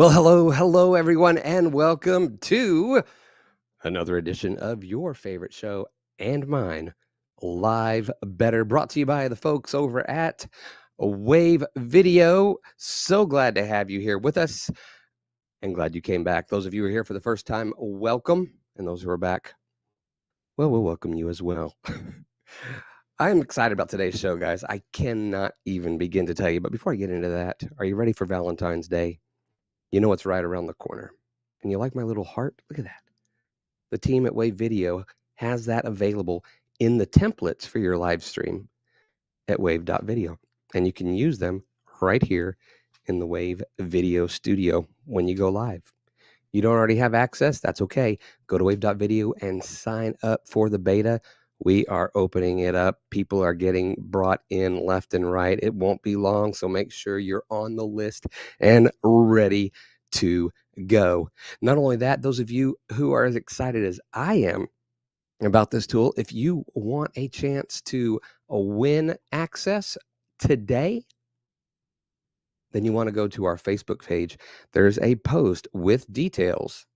Well, hello, everyone, and welcome to another edition of your favorite show and mine, Live Better, brought to you by the folks over at Wave Video. So glad to have you here with us and glad you came back. Those of you who are here for the first time, welcome. And those who are back, well, we'll welcome you as well. I'm excited about today's show, guys. I cannot even begin to tell you. But before I get into that, are you ready for Valentine's Day? You know it's right around the corner. And you like my little heart? Look at that. The team at Wave Video has that available in the templates for your live stream at wave.video. And you can use them right here in the Wave Video studio when you go live. You don't already have access? That's okay. Go to wave.video and sign up for the beta. We are opening it up. People are getting brought in left and right. It won't be long, so make sure you're on the list and ready to go. Not only that, those of you who are as excited as I am about this tool, if you want a chance to win access today, then you want to go to our Facebook page. There's a post with details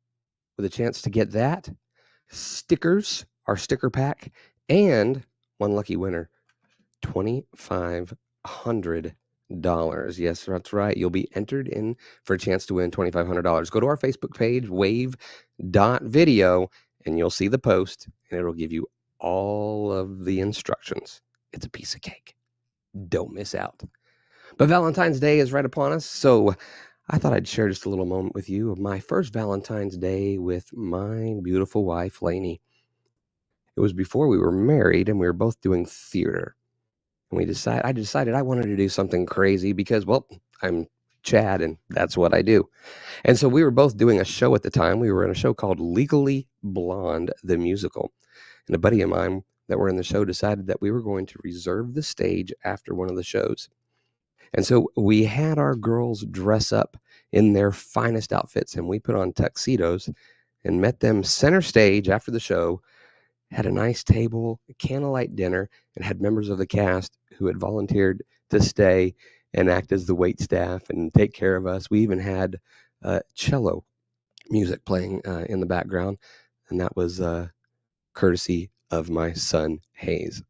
with a chance to get that, stickers, our sticker pack, and one lucky winner, $2,500. Yes, that's right. You'll be entered in for a chance to win $2,500. Go to our Facebook page, wave.video, and you'll see the post, and it'll give you all of the instructions. It's a piece of cake. Don't miss out. But Valentine's Day is right upon us, so I thought I'd share just a little moment with you of my first Valentine's Day with my beautiful wife, Lainey. It was before we were married, and we were both doing theater. And I decided I wanted to do something crazy because, well, I'm Chad, and that's what I do. And so we were both doing a show at the time. We were in a show called Legally Blonde, the musical. And a buddy of mine that were in the show decided that we were going to reserve the stage after one of the shows. And so we had our girls dress up in their finest outfits, and we put on tuxedos and met them center stage after the show, had a nice table, a candlelight dinner, and had members of the cast who had volunteered to stay and act as the wait staff and take care of us. We even had cello music playing in the background, and that was courtesy of my son, Hayes.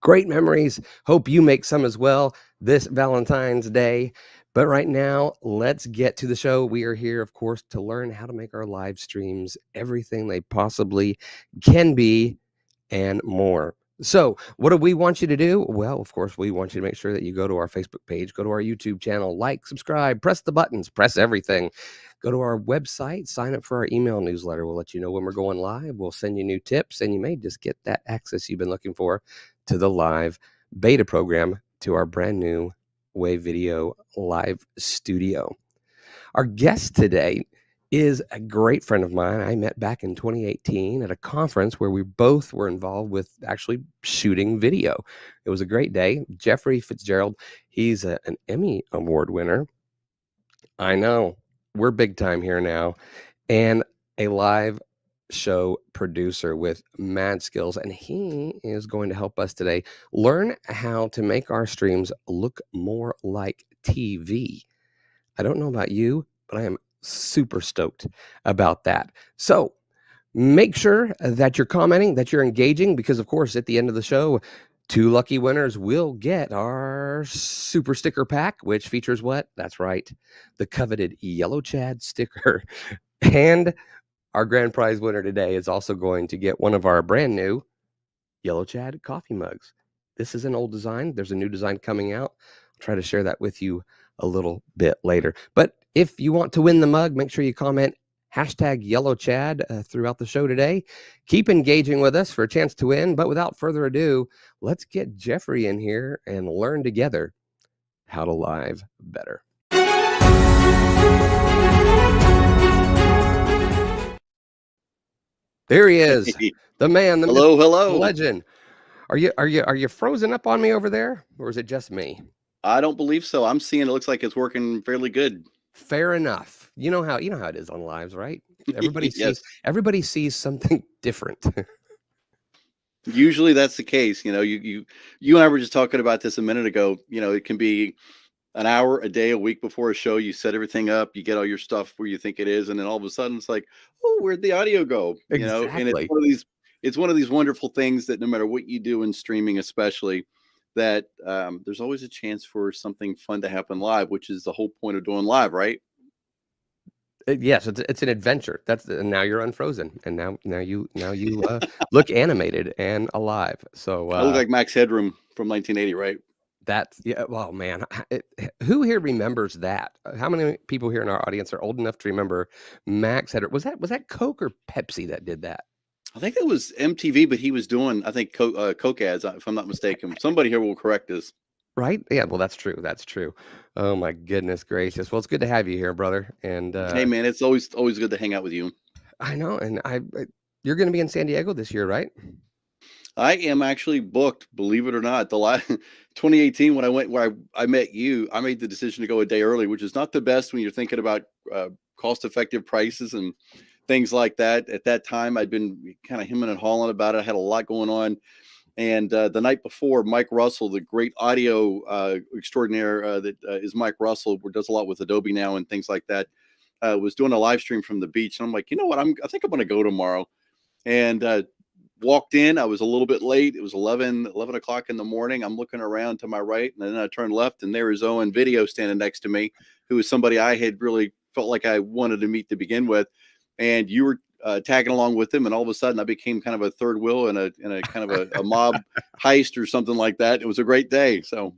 Great memories. Hope you make some as well this Valentine's Day. But right now, let's get to the show. We are here, of course, to learn how to make our live streams everything they possibly can be and more. So what do we want you to do? Well, of course, we want you to make sure that you go to our Facebook page, go to our YouTube channel, like, subscribe, press the buttons, press everything. Go to our website, sign up for our email newsletter. We'll let you know when we're going live. We'll send you new tips, and you may just get that access you've been looking for to the live beta program, to our brand new Wave Video Live Studio. Our guest today is a great friend of mine. I met back in 2018 at a conference where we both were involved with actually shooting video. It was a great day. Jeffrey Fitzgerald, he's an Emmy Award winner. I know, we're big time here now. And a live show producer with mad skills, and he is going to help us today learn how to make our streams look more like TV. I don't know about you, but I am super stoked about that. So make sure that you're commenting, that you're engaging, because of course at the end of the show, two lucky winners will get our super sticker pack, which features what? That's right, the coveted yellow Chad sticker. And our grand prize winner today is also going to get one of our brand new Yellow Chad coffee mugs. This is an old design. There's a new design coming out. I'll try to share that with you a little bit later. But if you want to win the mug, make sure you comment hashtag Yellow Chad throughout the show today. Keep engaging with us for a chance to win. But without further ado, let's get Jeffrey in here and learn together how to live better. There he is, the man, the hello, myth, hello, the legend. Are you frozen up on me over there, or is it just me? I don't believe so. I'm seeing it looks like it's working fairly good. Fair enough. You know how it is on lives, right? Everybody yes. Everybody sees something different. Usually that's the case. You know, you and I were just talking about this a minute ago. You know, it can be an hour a day, a week before a show, you set everything up, you get all your stuff where you think it is, and then all of a sudden it's like, oh, where'd the audio go? Exactly. You know, and it's one of these, it's one of these wonderful things that no matter what you do in streaming, especially, that there's always a chance for something fun to happen live, which is the whole point of doing live, right? Yes, it's an adventure. That's the, now you're unfrozen, and now you look animated and alive. So I look like Max Headroom from 1980, right? That's, yeah. Well, man, who here remembers that? How many people here in our audience are old enough to remember Max Headroom? Was that Coke or Pepsi that did that? I think that was MTV, but he was doing, I think, Coke ads, if I'm not mistaken. Somebody here will correct us. Right? Yeah, well, that's true. That's true. Oh, my goodness gracious. Well, it's good to have you here, brother. And hey, man, it's always good to hang out with you. I know. And you're going to be in San Diego this year, right? I am actually booked, believe it or not. The last 2018, when I went where I met you, I made the decision to go a day early, which is not the best when you're thinking about cost-effective prices and things like that. At that time, I'd been kind of hemming and hawing about it. I had a lot going on. And the night before, Mike Russell, the great audio extraordinaire that is Mike Russell, who does a lot with Adobe now and things like that, was doing a live stream from the beach. And I'm like, you know what? I think I'm going to go tomorrow. And walked in. I was a little bit late. It was 11 o'clock in the morning. I'm looking around to my right, and then I turned left, and there is Owen Video standing next to me, who is somebody I had really felt like I wanted to meet to begin with. And you were tagging along with him, and all of a sudden I became kind of a third wheel in a kind of a mob heist or something like that. It was a great day. So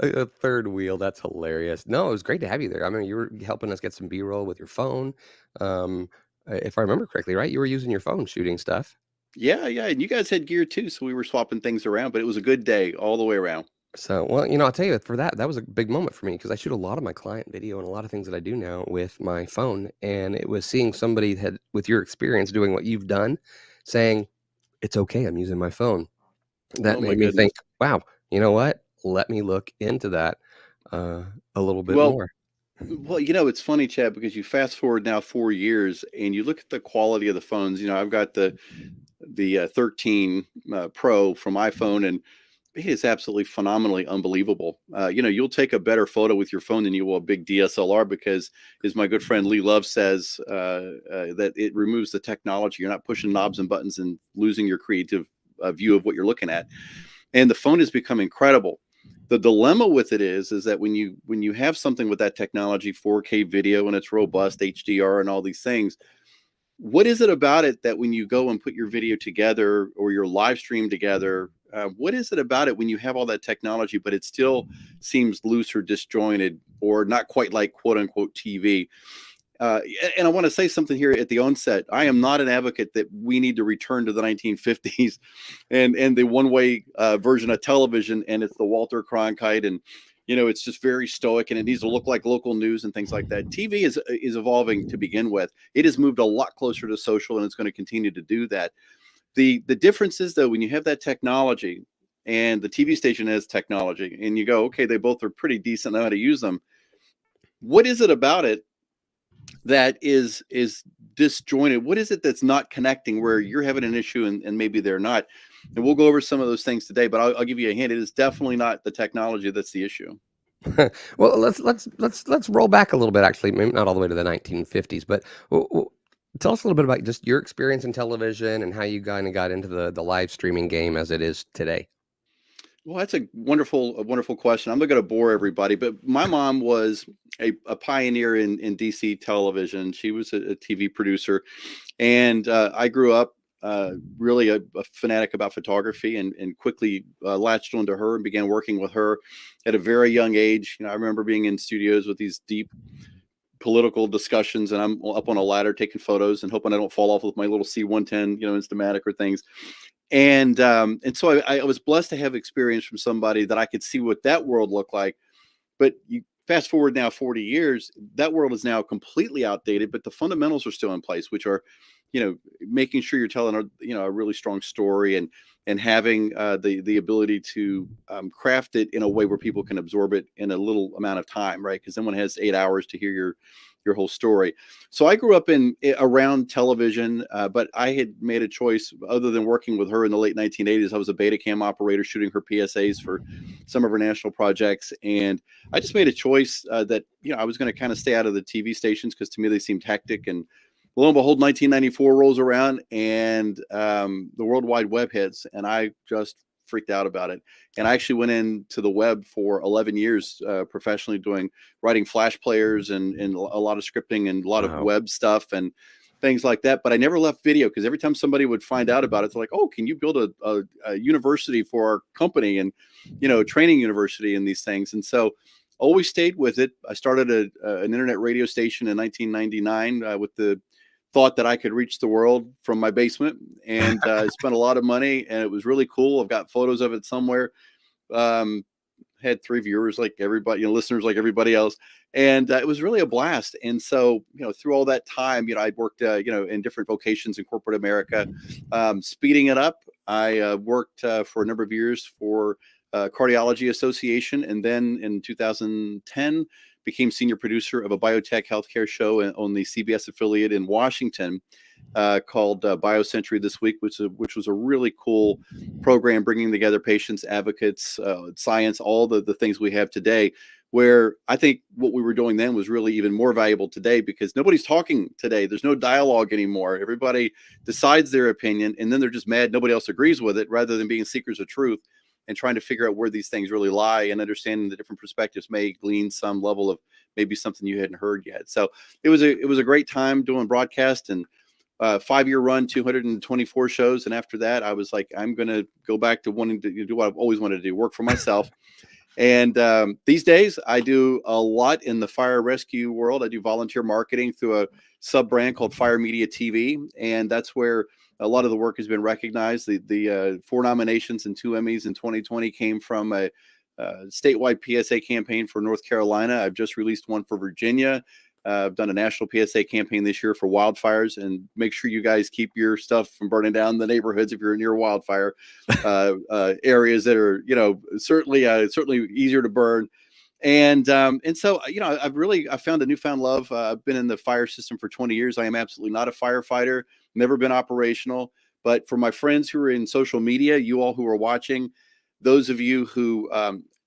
a third wheel. That's hilarious. No, it was great to have you there. I mean, you were helping us get some B-roll with your phone. If I remember correctly, right? You were using your phone shooting stuff. Yeah. And you guys had gear too. So we were swapping things around, but it was a good day all the way around. So, well, you know, I'll tell you, for that was a big moment for me, because I shoot a lot of my client video and a lot of things that I do now with my phone. And it was seeing somebody had, with your experience doing what you've done, saying, it's okay, I'm using my phone. That made me think, wow, you know what? Let me look into that a little bit more. Well, you know, it's funny, Chad, because you fast forward now 4 years and you look at the quality of the phones. You know, I've got the 13 Pro from iPhone, and it is absolutely phenomenally unbelievable. You know, you'll take a better photo with your phone than you will a big DSLR, because, as my good friend Lee Love says, that it removes the technology. You're not pushing knobs and buttons and losing your creative view of what you're looking at. And the phone has become incredible. The dilemma with it is that when you have something with that technology, 4K video, and it's robust, HDR, and all these things, what is it about it that when you go and put your video together or your live stream together, what is it about it when you have all that technology, but it still seems loose or disjointed or not quite like quote unquote TV? And I want to say something here at the onset. I am not an advocate that we need to return to the 1950s and the one-way version of television. And it's the Walter Cronkite, and, you know, it's just very stoic, and it needs to look like local news and things like that. TV is evolving to begin with. It has moved a lot closer to social, and it's going to continue to do that. The difference is, though, when you have that technology, and the TV station has technology, and you go, okay, they both are pretty decent, know how to use them. What is it about it that is disjointed? What is it that's not connecting, where you're having an issue and maybe they're not? And we'll go over some of those things today, but I'll give you a hint. It is definitely not the technology that's the issue. Well, let's roll back a little bit, actually, maybe not all the way to the 1950s, but tell us a little bit about just your experience in television and how you kind of got into the live streaming game as it is today. Well, that's a wonderful question. I'm not going to bore everybody, but my mom was a pioneer in DC television. She was a TV producer, and I grew up really a fanatic about photography, and quickly latched onto her and began working with her at a very young age. You know, I remember being in studios with these deep political discussions, and I'm up on a ladder taking photos and hoping I don't fall off with my little C110, you know, Instamatic or things. And so I was blessed to have experience from somebody that I could see what that world looked like. But you fast forward now 40 years, that world is now completely outdated, but the fundamentals are still in place, which are making sure you're telling a really strong story, and having the ability to craft it in a way where people can absorb it in a little amount of time, right? Because someone has 8 hours to hear your whole story. So I grew up around television, but I had made a choice. Other than working with her in the late 1980s, I was a beta cam operator shooting her PSAs for some of her national projects. And I just made a choice that, I was going to kind of stay out of the TV stations, because to me they seemed hectic. And lo and behold, 1994 rolls around, and the World Wide Web hits, and I just freaked out about it. And I actually went into the web for 11 years professionally, writing Flash players and a lot of scripting and a lot of web stuff and things like that. But I never left video, because every time somebody would find out about it, they're like, "Oh, can you build a university for our company?" And training university and these things. And so always stayed with it. I started an internet radio station in 1999 with the thought that I could reach the world from my basement, and spent a lot of money, and it was really cool. I've got photos of it somewhere. Had 3 viewers like everybody, listeners like everybody else, and it was really a blast. And so, through all that time, I'd worked, in different vocations in corporate America. Speeding it up, I worked for a number of years for Cardiology Association, and then in 2010. Became senior producer of a biotech healthcare show on the CBS affiliate in Washington called BioCentury This Week, which was a really cool program, bringing together patients, advocates, science, all the things we have today, where I think what we were doing then was really even more valuable today, because nobody's talking today. There's no dialogue anymore. Everybody decides their opinion, and then they're just mad nobody else agrees with it, rather than being seekers of truth and trying to figure out where these things really lie, and understanding the different perspectives may glean some level of maybe something you hadn't heard yet. So it was a great time doing broadcast, and 5-year run, 224 shows. And after that, I was like, I'm going to go back to wanting to do what I've always wanted to do, work for myself. And these days I do a lot in the fire rescue world. I do volunteer marketing through a sub brand called Fire Media TV. And that's where a lot of the work has been recognized. The 4 nominations and 2 Emmys in 2020 came from a statewide PSA campaign for North Carolina. I've just released one for Virginia. I've done a national PSA campaign this year for wildfires. And make sure you guys keep your stuff from burning down the neighborhoods if you're near wildfire areas that are, certainly easier to burn. And so, I found a newfound love. I've been in the fire system for 20 years. I am absolutely not a firefighter, never been operational, but for my friends who are in social media, you all who are watching, those of you who,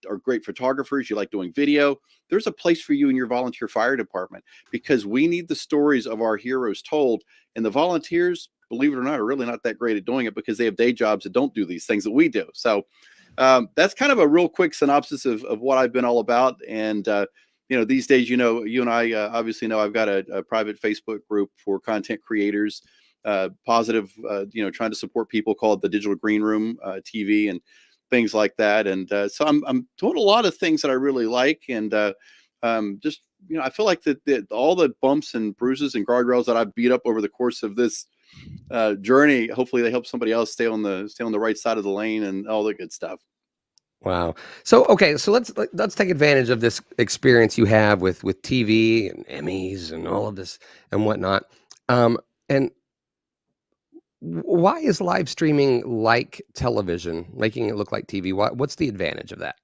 are great photographers, you like doing video, there's a place for you in your volunteer fire department, because we need the stories of our heroes told, and the volunteers, believe it or not, are really not that great at doing it, because they have day jobs that don't do these things that we do. So, that's kind of a real quick synopsis of what I've been all about. And, these days, you and I obviously know I've got a private Facebook group for content creators, positive, trying to support people, called the Digital Green Room TV and things like that. And so I'm doing a lot of things that I really like. And just, I feel like that all the bumps and bruises and guardrails that I've beat up over the course of this journey, hopefully they help somebody else stay on the right side of the lane and all the good stuff. Wow. So, okay. So let's take advantage of this experience you have with TV and Emmys and all of this and whatnot. And why is live streaming like television, making it look like TV? What's the advantage of that?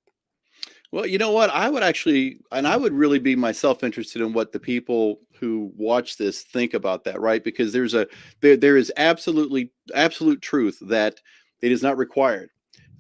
Well, you know what? I would really be myself interested in what the people who watch this think about that, right? Because there is absolute truth that it is not required.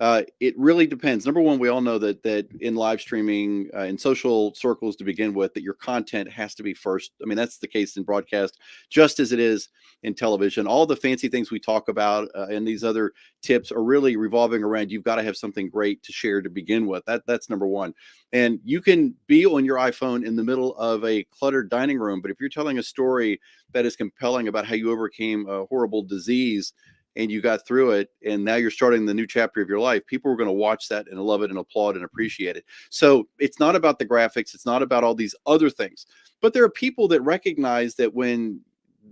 It really depends. Number one, we all know that in live streaming, in social circles to begin with, that your content has to be first. I mean, that's the case in broadcast, just as it is in television. All the fancy things we talk about and these other tips are really revolving around, you've got to have something great to share to begin with. That's number one. And you can be on your iPhone in the middle of a cluttered dining room, but if you're telling a story that is compelling about how you overcame a horrible disease, and you got through it, and now you're starting the new chapter of your life, people are going to watch that and love it and applaud and appreciate it. So it's not about the graphics. It's not about all these other things. But there are people that recognize that when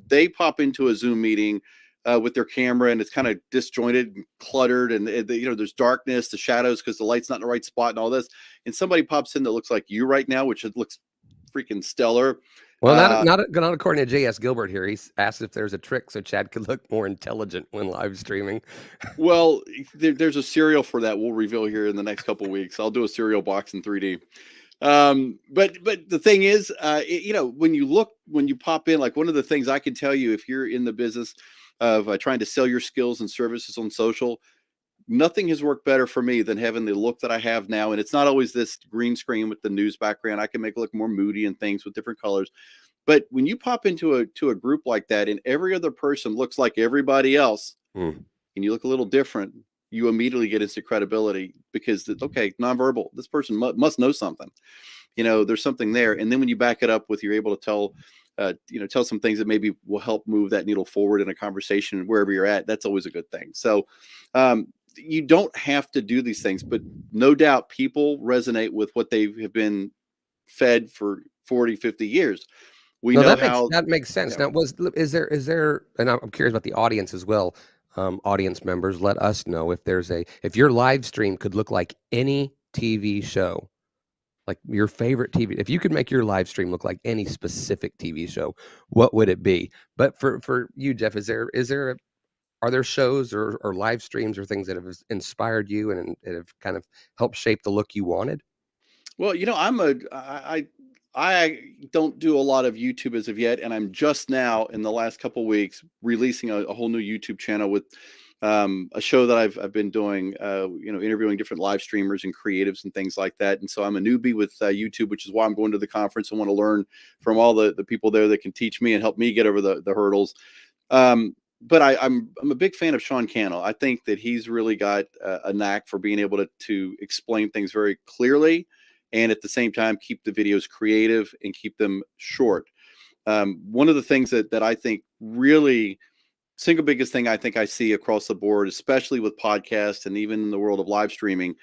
they pop into a Zoom meeting with their camera and it's kind of disjointed and cluttered, and there's darkness, the shadows, because the light's not in the right spot and all this, and somebody pops in that looks like you right now, which looks freaking stellar, Well, not according to J.S. Gilbert here. He's asked if there's a trick so Chad could look more intelligent when live streaming. Well, there's a cereal for that we'll reveal here in the next couple of weeks. I'll do a cereal box in 3D. But the thing is, you know, when you pop in, like one of the things I can tell you, if you're in the business of trying to sell your skills and services on social, nothing has worked better for me than having the look that I have now. And it's not always this green screen with the news background. I can make it look more moody and things with different colors. But when you pop into a group like that and every other person looks like everybody else and you look a little different, you immediately get instant credibility because, okay, nonverbal, this person must know something. You know, there's something there. And then when you back it up with, you're able to tell, you know, tell some things that maybe will help move that needle forward in a conversation wherever you're at. That's always a good thing. So, you don't have to do these things, but no doubt people resonate with what they have been fed for 40, 50 years. We know how that makes sense. Now, is there, and I'm curious about the audience as well. Audience members, let us know if there's if your live stream could look like any TV show, like your favorite TV, if you could make your live stream look like any specific TV show, what would it be? But for you, Jeff, are there shows or live streams or things that have inspired you and have kind of helped shape the look you wanted? Well, you know, I don't do a lot of YouTube as of yet. And I'm just now in the last couple of weeks releasing a whole new YouTube channel with a show that I've been doing, you know, interviewing different live streamers and creatives and things like that. And so I'm a newbie with YouTube, which is why I'm going to the conference. I want to learn from all the people there that can teach me and help me get over the hurdles. But I'm a big fan of Sean Cannell. I think that he's really got a knack for being able to explain things very clearly and at the same time keep the videos creative and keep them short. One of the things that I think really, single biggest thing I think I see across the board, especially with podcasts and even in the world of live streaming,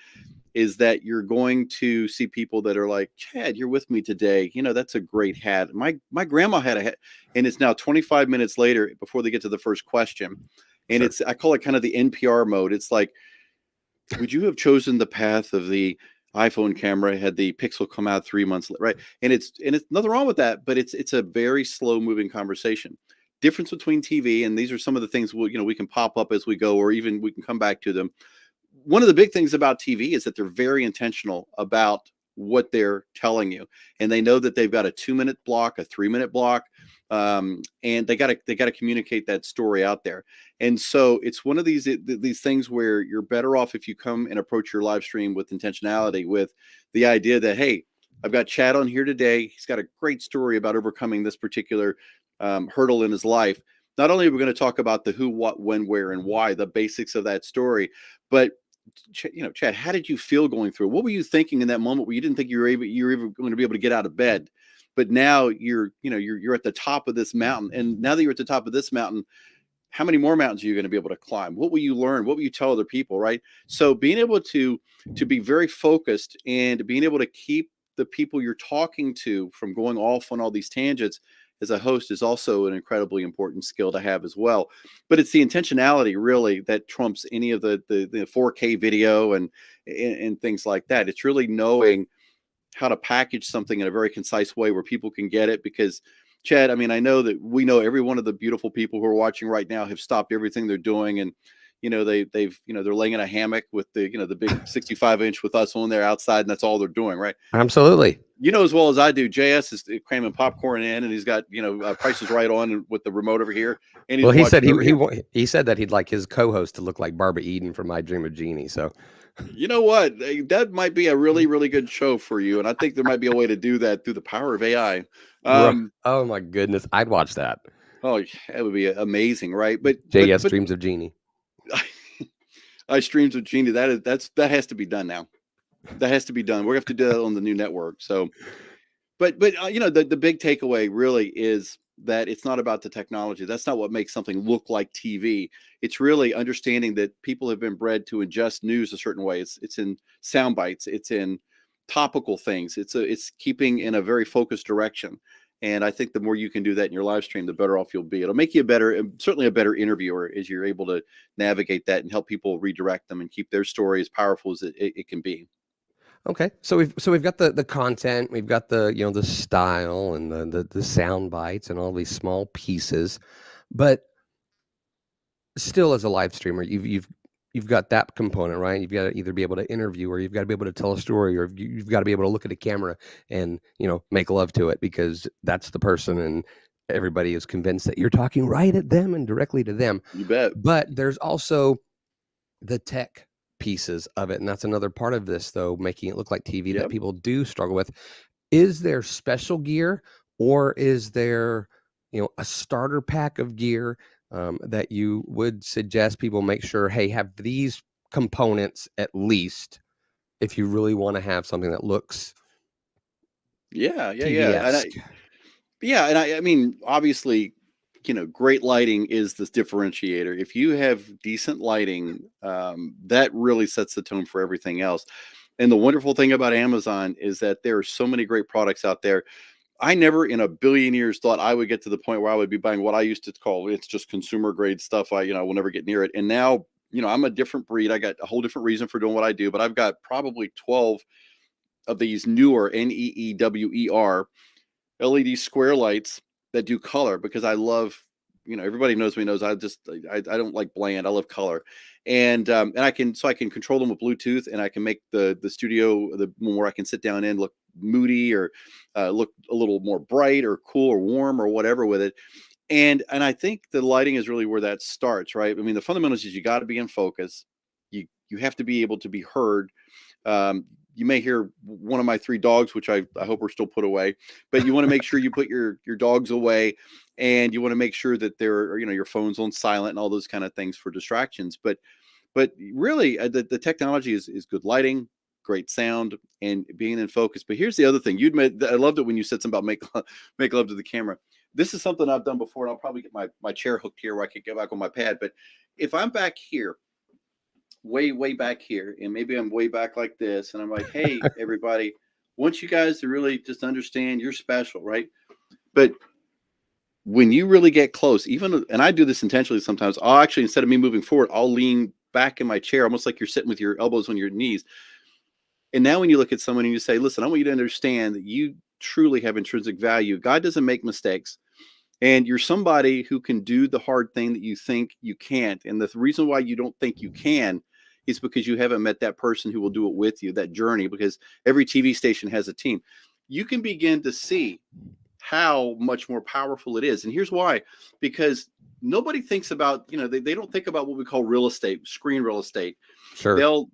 is that you're going to see people that are like, Chad, you're with me today. You know, that's a great hat. My grandma had a hat, and it's now 25 minutes later before they get to the first question. And sure. I call it kind of the NPR mode. It's like, would you have chosen the path of the iPhone camera had the Pixel come out 3 months later, right? And it's nothing wrong with that, but it's a very slow moving conversation. Difference between TV, and these are some of the things we can pop up as we go, or even we can come back to them. One of the big things about TV is that they're very intentional about what they're telling you. And they know that they've got a 2-minute block, a 3-minute block, and they got to communicate that story out there. And so it's one of these things where you're better off if you come and approach your live stream with intentionality, with the idea that, hey, I've got Chad on here today. He's got a great story about overcoming this particular hurdle in his life. Not only are we going to talk about the who, what, when, where, and why, the basics of that story, but you know, Chad, how did you feel going through? What were you thinking in that moment where you didn't think you were even going to be able to get out of bed? But now you're at the top of this mountain. And now that you're at the top of this mountain, how many more mountains are you going to be able to climb? What will you learn? What will you tell other people? Right. So being able to be very focused and being able to keep the people you're talking to from going off on all these tangents as a host is also an incredibly important skill to have as well. But it's the intentionality really that trumps any of the 4K video and things like that. It's really knowing how to package something in a very concise way where people can get it. Because Chad, I mean, I know that we know every one of the beautiful people who are watching right now have stopped everything they're doing, and you know they're laying in a hammock with the big 65-inch with us on there outside, and that's all they're doing, right? Absolutely. You know as well as I do, JS is cramming popcorn in, and he's got Price is Right on with the remote over here. And well, he said he said that he'd like his co-host to look like Barbara Eden from I Dream of Jeannie. So, you know what? That might be a really, really good show for you, and I think there might be a way to do that through the power of AI. Oh my goodness, I'd watch that. Oh, that would be amazing, right? But JS dreams of Jeannie. I streams with Jeannie. That has to be done now. That has to be done. We're gonna have to do that on the new network. So, but you know, the big takeaway really is that it's not about the technology. That's not what makes something look like TV. It's really understanding that people have been bred to ingest news a certain way. It's in sound bites. It's in topical things. It's keeping in a very focused direction. And I think the more you can do that in your live stream, the better off you'll be. It'll make you certainly a better interviewer as you're able to navigate that and help people redirect them and keep their story as powerful as it can be. Okay, so we've got the content, we've got the the style and the sound bites and all these small pieces, but still as a live streamer, you've got that component, right? You've got to either be able to interview, or you've got to be able to tell a story, or you've got to be able to look at a camera and make love to it because that's the person and everybody is convinced that you're talking right at them and directly to them. You bet. But there's also the tech pieces of it, and that's another part of this, though, making it look like TV that people do struggle with. Is there special gear, or is there a starter pack of gear that you would suggest people make sure, hey, have these components at least if you really want to have something that looks and I mean, obviously, great lighting is this differentiator. If you have decent lighting, that really sets the tone for everything else. And the wonderful thing about Amazon is that there are so many great products out there. I never in a billion years thought I would get to the point where I would be buying what I used to call, it's just consumer grade stuff. I will never get near it. And now, I'm a different breed. I got a whole different reason for doing what I do, but I've got probably 12 of these newer NEEWER LED square lights that do color, because I love, everybody knows me knows I don't like bland. I love color, and I can control them with Bluetooth, and I can make the studio the more I can sit down in look moody or look a little more bright or cool or warm or whatever with it, and I think the lighting is really where that starts, right? I mean, the fundamentals is you got to be in focus, you have to be able to be heard. You may hear one of my three dogs, which I hope are still put away, but you want to make sure you put your dogs away, and you want to make sure that they're, your phone's on silent and all those kind of things for distractions. But really the technology is good lighting, great sound, and being in focus. But here's the other thing I loved it when you said something about make love to the camera. This is something I've done before, and I'll probably get my chair hooked here where I can get back on my pad. But if I'm back here, way back here, and maybe I'm way back like this, and I'm like, hey, everybody, want you guys to really just understand you're special, right? But when you really get close, even, and I do this intentionally sometimes, I'll actually, instead of me moving forward, I'll lean back in my chair, almost like you're sitting with your elbows on your knees. And now when you look at someone and you say, listen, I want you to understand that you truly have intrinsic value. God doesn't make mistakes. And you're somebody who can do the hard thing that you think you can't. And the reason why you don't think you can is because you haven't met that person who will do it with you, that journey, because every TV station has a team. You can begin to see how much more powerful it is. And here's why, because nobody thinks about, they don't think about what we call real estate, screen real estate. Sure. You'll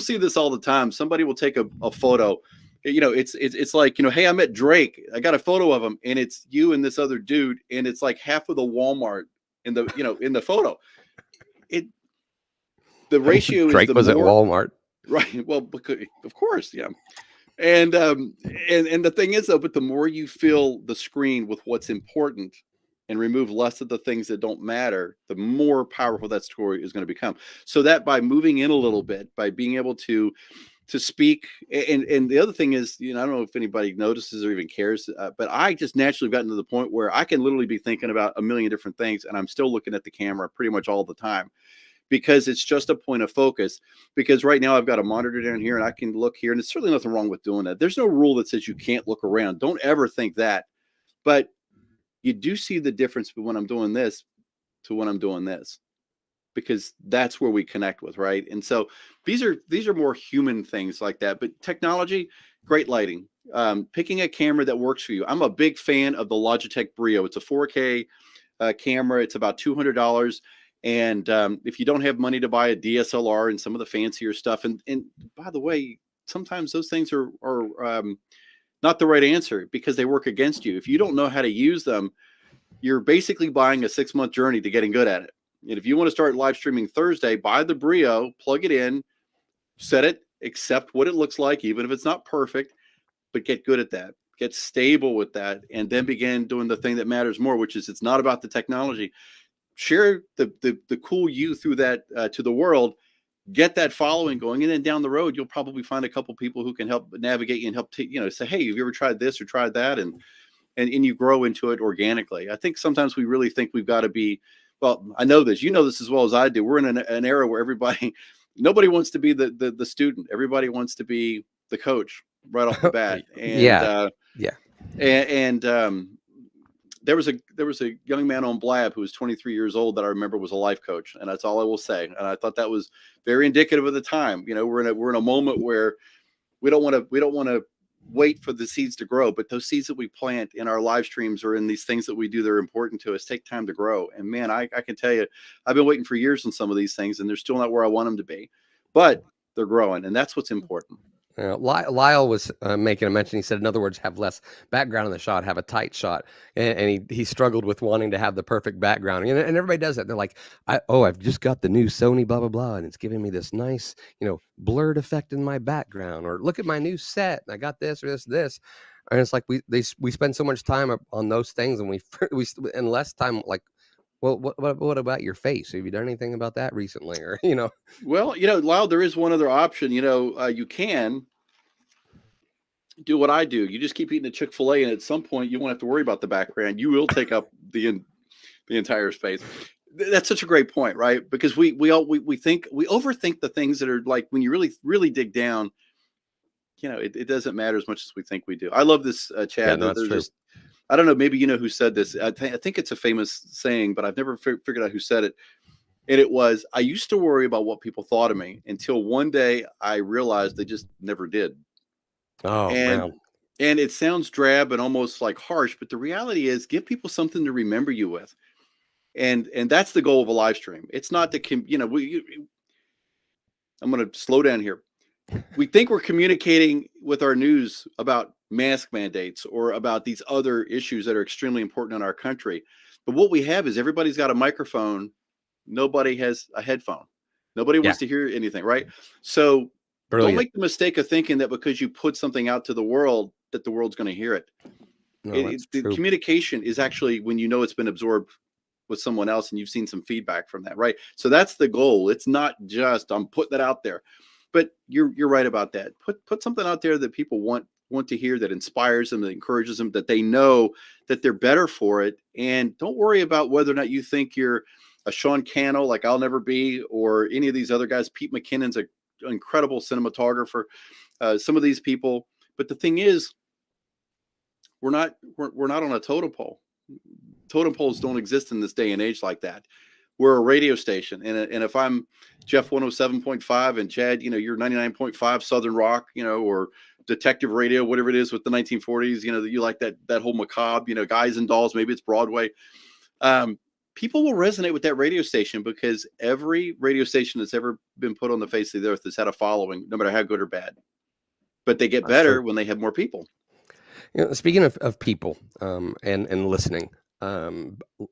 see this all the time. Somebody will take a photo. It's like, hey, I met Drake. I got a photo of him, and it's you and this other dude, and it's like half of the Walmart in the, in the photo. The ratio is Drake was at Walmart, right? Well, because, of course, yeah. And the thing is, though, but the more you fill the screen with what's important and remove less of the things that don't matter, the more powerful that story is going to become. So that by moving in a little bit, by being able to speak, and the other thing is, I don't know if anybody notices or even cares, but I just naturally gotten to the point where I can literally be thinking about a million different things, and I'm still looking at the camera pretty much all the time, because it's just a point of focus. Because right now I've got a monitor down here, and I can look here, and it's certainly nothing wrong with doing that. There's no rule that says you can't look around. Don't ever think that. But you do see the difference when I'm doing this to when I'm doing this, because that's where we connect with, right? And so these are more human things like that. But technology, great lighting, picking a camera that works for you. I'm a big fan of the Logitech Brio. It's a 4K camera. It's about $200. And if you don't have money to buy a DSLR and some of the fancier stuff, and by the way, sometimes those things are not the right answer, because they work against you. If you don't know how to use them, you're basically buying a 6-month journey to getting good at it. And if you want to start live streaming Thursday, buy the Brio, plug it in, set it, accept what it looks like, even if it's not perfect, but get good at that. Get stable with that, and then begin doing the thing that matters more, which is it's not about the technology. Share the cool you through that to the world. Get that following going, and then down the road, you'll probably find a couple people who can help navigate you and help say, hey, have you ever tried this or tried that? And you grow into it organically. I think sometimes we really think we've got to be, well, I know this, you know this as well as I do. We're in an era where everybody nobody wants to be the student. Everybody wants to be the coach right off the bat. And, yeah. There was a young man on Blab who was 23 years old that I remember was a life coach. And that's all I will say. And I thought that was very indicative of the time. You know, we're in a moment where we don't want to wait for the seeds to grow, but those seeds that we plant in our live streams or in these things that we do that are important to us take time to grow. And man, I can tell you, I've been waiting for years on some of these things and they're still not where I want them to be, but they're growing. And that's what's important. Lyle was making a mention. He said, in other words, have less background in the shot, have a tight shot. And he struggled with wanting to have the perfect background. And everybody does that. They're like, I've just got the new Sony, blah, blah, blah. And it's giving me this nice, you know, blurred effect in my background, or look at my new set. And I got this or this, this. And it's like, we spend so much time on those things, and and less time, like, well, what about your face? Have you done anything about that recently? Or, you know, well, you know, Lyle, there is one other option. You know, you can do what I do. You just keep eating a Chick-fil-A, and at some point you won't have to worry about the background. You will take up the entire space. That's such a great point, right? Because we overthink the things that are, like, when you really dig down, you know, it doesn't matter as much as we think we do. I love this, Chad. Yeah, no, that's true. I don't know. Maybe you know who said this. I think it's a famous saying, but I've never figured out who said it. And it was, I used to worry about what people thought of me until one day I realized they just never did. Oh, wow. And it sounds drab and almost like harsh, but the reality is, give people something to remember you with. And that's the goal of a live stream. It's not to, you know, I'm going to slow down here. We think we're communicating with our news about mask mandates or about these other issues that are extremely important in our country. But what we have is everybody's got a microphone. Nobody has a headphone. Nobody wants to hear anything, right? So brilliant. Don't make the mistake of thinking that because you put something out to the world that the world's going to hear it. No, the communication is actually when you know it's been absorbed with someone else and you've seen some feedback from that, right? So that's the goal. It's not just I'm putting that out there. But you're right about that. Put something out there that people want to hear, that inspires them, that encourages them, that they know that they're better for it. And don't worry about whether or not you think you're a Sean Cannell, like I'll never be, or any of these other guys. Pete McKinnon's an incredible cinematographer. Some of these people, but the thing is, we're not on a totem pole. Totem poles don't exist in this day and age like that. We're a radio station, and if I'm Jeff 107.5 and Chad, you know, you're 99.5 Southern Rock, you know, or Detective Radio, whatever it is with the 1940s, you know, that you like that whole macabre, you know, Guys and Dolls, maybe it's Broadway. People will resonate with that radio station because every radio station that's ever been put on the face of the earth has had a following, no matter how good or bad. But they get better when they have more people. You know, speaking of people and listening.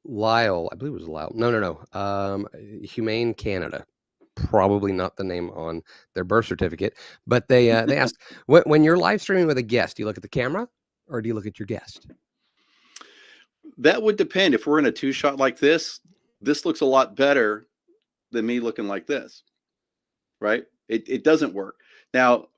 Lyle, I believe it was Lyle. No. Humane Canada, probably not the name on their birth certificate, but they asked, when you're live streaming with a guest, do you look at the camera or do you look at your guest? That would depend. If we're in a two shot like this, this looks a lot better than me looking like this, right? It doesn't work. Now,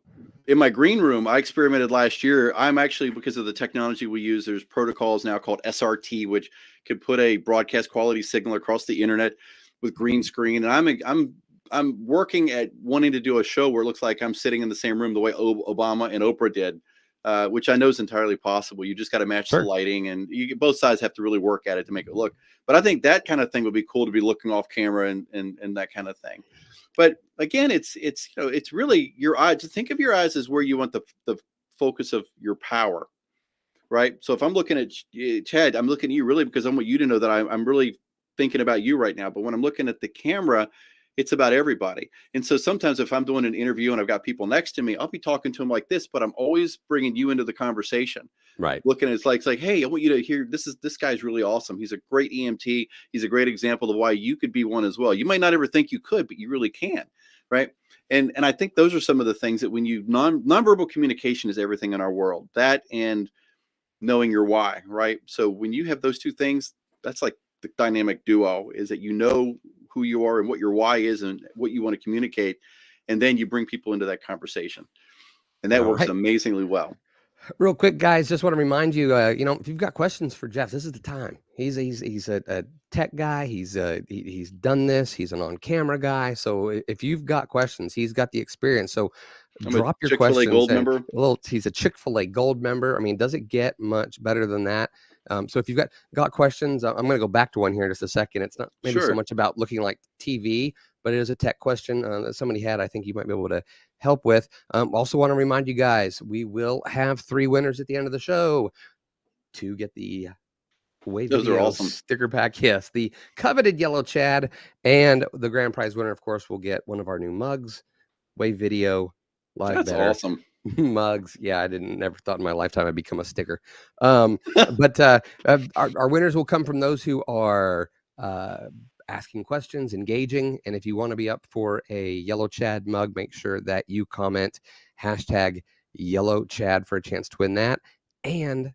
in my green room, I experimented last year. I'm actually, because of the technology we use, there's protocols now called SRT, which can put a broadcast quality signal across the internet with green screen. And I'm working at wanting to do a show where it looks like I'm sitting in the same room the way Obama and Oprah did, which I know is entirely possible. You just got to match the lighting, and both sides have to really work at it to make it look. But I think that kind of thing would be cool to be looking off camera and that kind of thing. But again, it's you know, it's really your eye. To think of your eyes as where you want the focus of your power, right? So if I'm looking at Chad, I'm looking at you really because I want you to know that I'm really thinking about you right now. But when I'm looking at the camera, it's about everybody. And so sometimes if I'm doing an interview and I've got people next to me, I'll be talking to them like this, but I'm always bringing you into the conversation, right? Looking at it's like, hey, I want you to hear, this guy's really awesome. He's a great EMT. He's a great example of why you could be one as well. You might not ever think you could, but you really can. Right. And I think those are some of the things that when you nonverbal communication is everything in our world, that and knowing your why. Right. So when you have those two things, that's like the dynamic duo, is that you know who you are and what your why is and what you want to communicate. And then you bring people into that conversation, and that works amazingly well. Real quick, guys, just want to remind you, you know, if you've got questions for Jeff, this is the time. He's a tech guy. He's done this. He's an on-camera guy. So if you've got questions, he's got the experience. So drop your questions. Chick-fil-A gold member. Well, he's a Chick-fil-A gold member. I mean, does it get much better than that? So if you've got questions, I'm going to go back to one here in just a second. It's not maybe so much about looking like TV, but it is a tech question that somebody had. I think you might be able to help with. Also want to remind you guys, we will have 3 winners at the end of the show to get the Wave Video awesome sticker pack. Yes, the coveted yellow Chad, and the grand prize winner, of course, will get one of our new mugs, Wave Video Live. That's better. Awesome. Mugs. Yeah, I never thought in my lifetime I'd become a sticker. But our winners will come from those who are asking questions, engaging. And if you want to be up for a yellow Chad mug, make sure that you comment hashtag yellow Chad for a chance to win that. And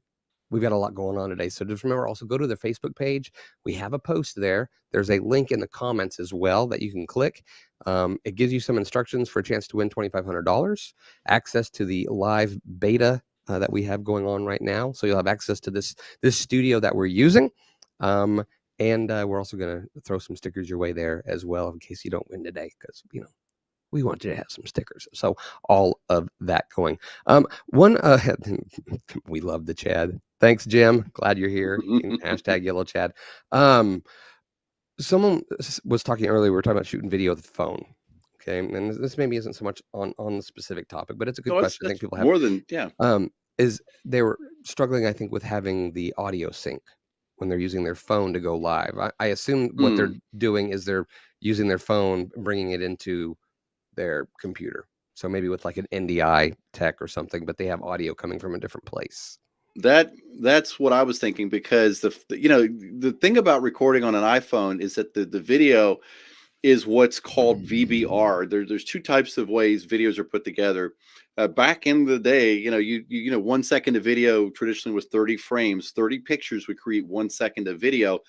we've got a lot going on today. So just remember, also go to their Facebook page. We have a post there. There's a link in the comments as well that you can click. It gives you some instructions for a chance to win $2,500, access to the live beta that we have going on right now. So you'll have access to this studio that we're using. And we're also going to throw some stickers your way there as well in case you don't win today, because, you know, we want you to have some stickers. So all of that going. We love the Chad. Thanks, Jim. Glad you're here. Hashtag yellow Chad. Someone was talking earlier. We were talking about shooting video with the phone. Okay. And this maybe isn't so much on the specific topic, but it's a good question. I think people have more than, yeah. They were struggling, I think, with having the audio sync when they're using their phone to go live. I assume what they're doing is they're using their phone, bringing it into their computer. So maybe with like an NDI tech or something, but they have audio coming from a different place. That's what I was thinking, because the thing about recording on an iPhone is that the video is what's called VBR. There's 2 types of ways videos are put together. Back in the day, you know, 1 second of video traditionally was 30 frames, 30 pictures would create 1 second of video.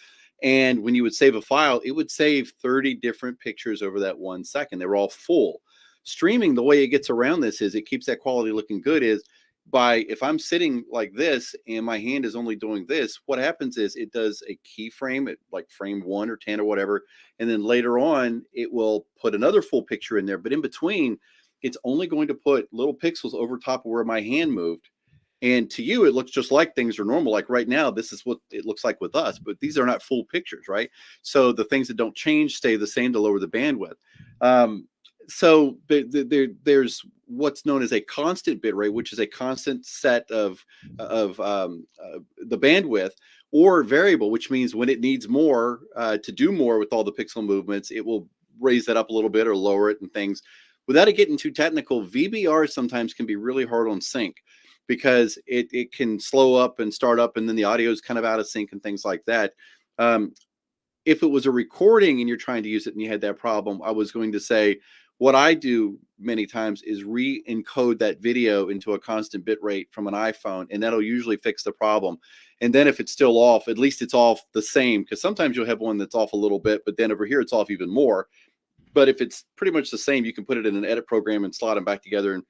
And when you would save a file, it would save 30 different pictures over that 1 second. They were all full. Streaming, the way it gets around this is it keeps that quality looking good is by, if I'm sitting like this and my hand is only doing this, what happens is it does a keyframe at like frame 1 or 10 or whatever. And then later on, it will put another full picture in there. But in between, it's only going to put little pixels over top of where my hand moved. And to you, it looks just like things are normal. Like right now, this is what it looks like with us, but these are not full pictures, right? So the things that don't change stay the same to lower the bandwidth. So there's what's known as a constant bit rate, which is a constant set of the bandwidth, or variable, which means when it needs more to do more with all the pixel movements, it will raise that up a little bit or lower it and things. Without it getting too technical, VBR sometimes can be really hard on sync, because it can slow up and start up, and then the audio is kind of out of sync and things like that. If it was a recording and you're trying to use it and you had that problem, I was going to say what I do many times is re-encode that video into a constant bit rate from an iPhone, and that'll usually fix the problem. And then if it's still off, at least it's off the same, because sometimes you'll have one that's off a little bit, but then over here it's off even more. But if it's pretty much the same, you can put it in an edit program and slot them back together and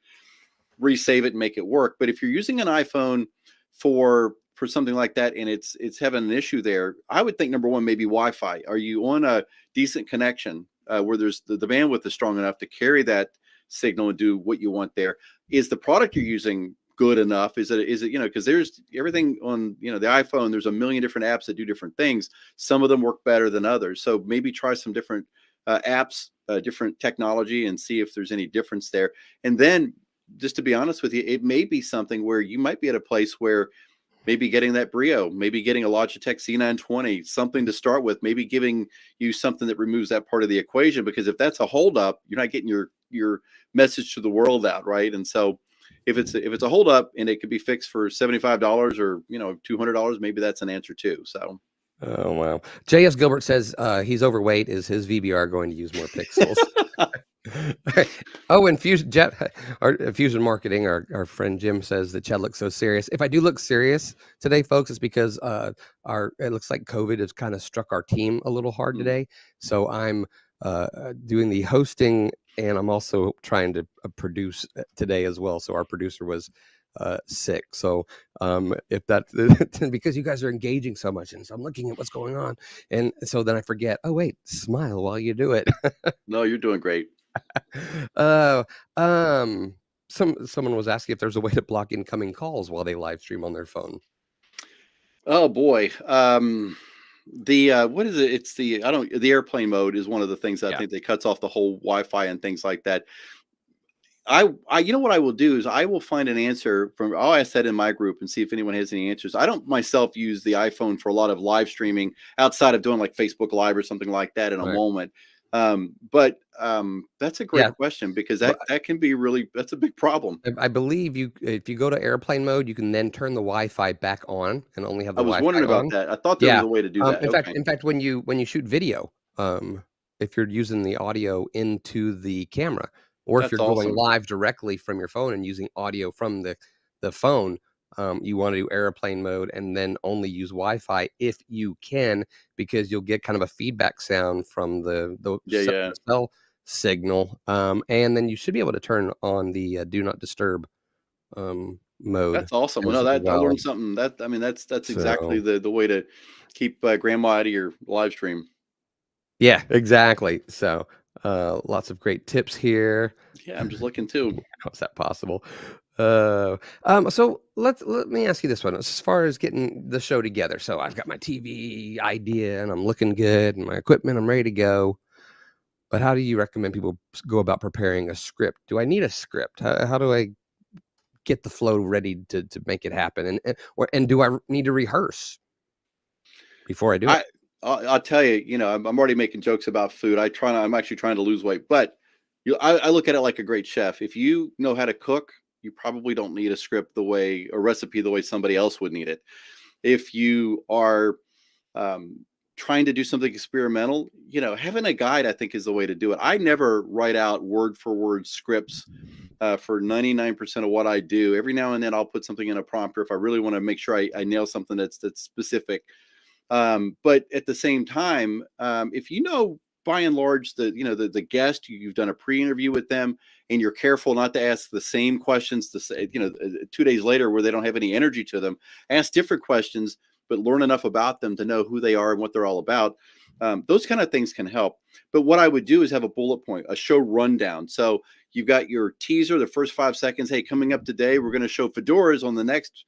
resave it and make it work. But if you're using an iPhone for something like that and it's having an issue there, I would think number 1 maybe Wi-Fi. Are you on a decent connection where there's the bandwidth is strong enough to carry that signal and do what you want there? Is the product you're using good enough? Is it you know, because there's everything on, you know, the iPhone, there's a million different apps that do different things. Some of them work better than others. So maybe try some different apps, different technology, and see if there's any difference there. And then just to be honest with you, it may be something where you might be at a place where maybe getting that Brio, maybe getting a Logitech C920, something to start with, maybe giving you something that removes that part of the equation, because if that's a holdup, you're not getting your message to the world out, right? And so if it's a holdup and it could be fixed for $75 or, you know, $200, maybe that's an answer too. So. Oh, wow. J.S. Gilbert says he's overweight. Is his VBR going to use more pixels? Right. Oh, and Fusion Marketing, our friend Jim says that Chad looks so serious. If I do look serious today, folks, it's because it looks like COVID has kind of struck our team a little hard today. So I'm doing the hosting, and I'm also trying to produce today as well. So our producer was sick. So if that, because you guys are engaging so much, and so I'm looking at what's going on, and so then I forget. Oh wait, smile while you do it. No, you're doing great. Someone was asking if there's a way to block incoming calls while they live stream on their phone. Oh boy. What is it? It's the airplane mode is one of the things that I think that cuts off the whole Wi-Fi and things like that. I you know what I will do is I will find an answer from all I said in my group and see if anyone has any answers. I don't myself use the iPhone for a lot of live streaming outside of doing like Facebook Live or something like that in a moment. That's a great question, because that can be really, that's a big problem. I believe if you go to airplane mode, you can then turn the Wi-Fi back on and only have the Wi-Fi. I was wondering about that. I thought there was a way to do that. In fact, when you shoot video, if you're using the audio into the camera, or if you're going live directly from your phone and using audio from the phone, you want to do airplane mode and then only use Wi-Fi if you can, because you'll get kind of a feedback sound from the cell signal. And then you should be able to turn on the do not disturb mode. That's awesome. Well, no, I learned something. That's exactly the way to keep grandma out of your live stream. Yeah, exactly. So lots of great tips here. Yeah, I'm just looking too. How's that possible? So let me ask you this one, as far as getting the show together. So I've got my TV idea and I'm looking good and my equipment, I'm ready to go, but how do you recommend people go about preparing a script? Do I need a script? How do I get the flow ready to make it happen? And do I need to rehearse before I do it? I'll tell you, I'm already making jokes about food. I'm actually trying to lose weight, but I look at it like a great chef. If you know how to cook, you probably don't need a script or recipe the way somebody else would need it. If you are trying to do something experimental, having a guide, I think, is the way to do it. I never write out word for word scripts for 99% of what I do. Every now and then I'll put something in a prompter if I really want to make sure I nail something that's specific. But at the same time, if by and large, the guest, you've done a pre-interview with them, and you're careful not to ask the same questions, 2 days later where they don't have any energy to them. Ask different questions, but learn enough about them to know who they are and what they're all about. Those kind of things can help. But what I would do is have a bullet point, a show rundown. So you've got your teaser, the first 5 seconds. Hey, coming up today, we're going to show fedoras on the next,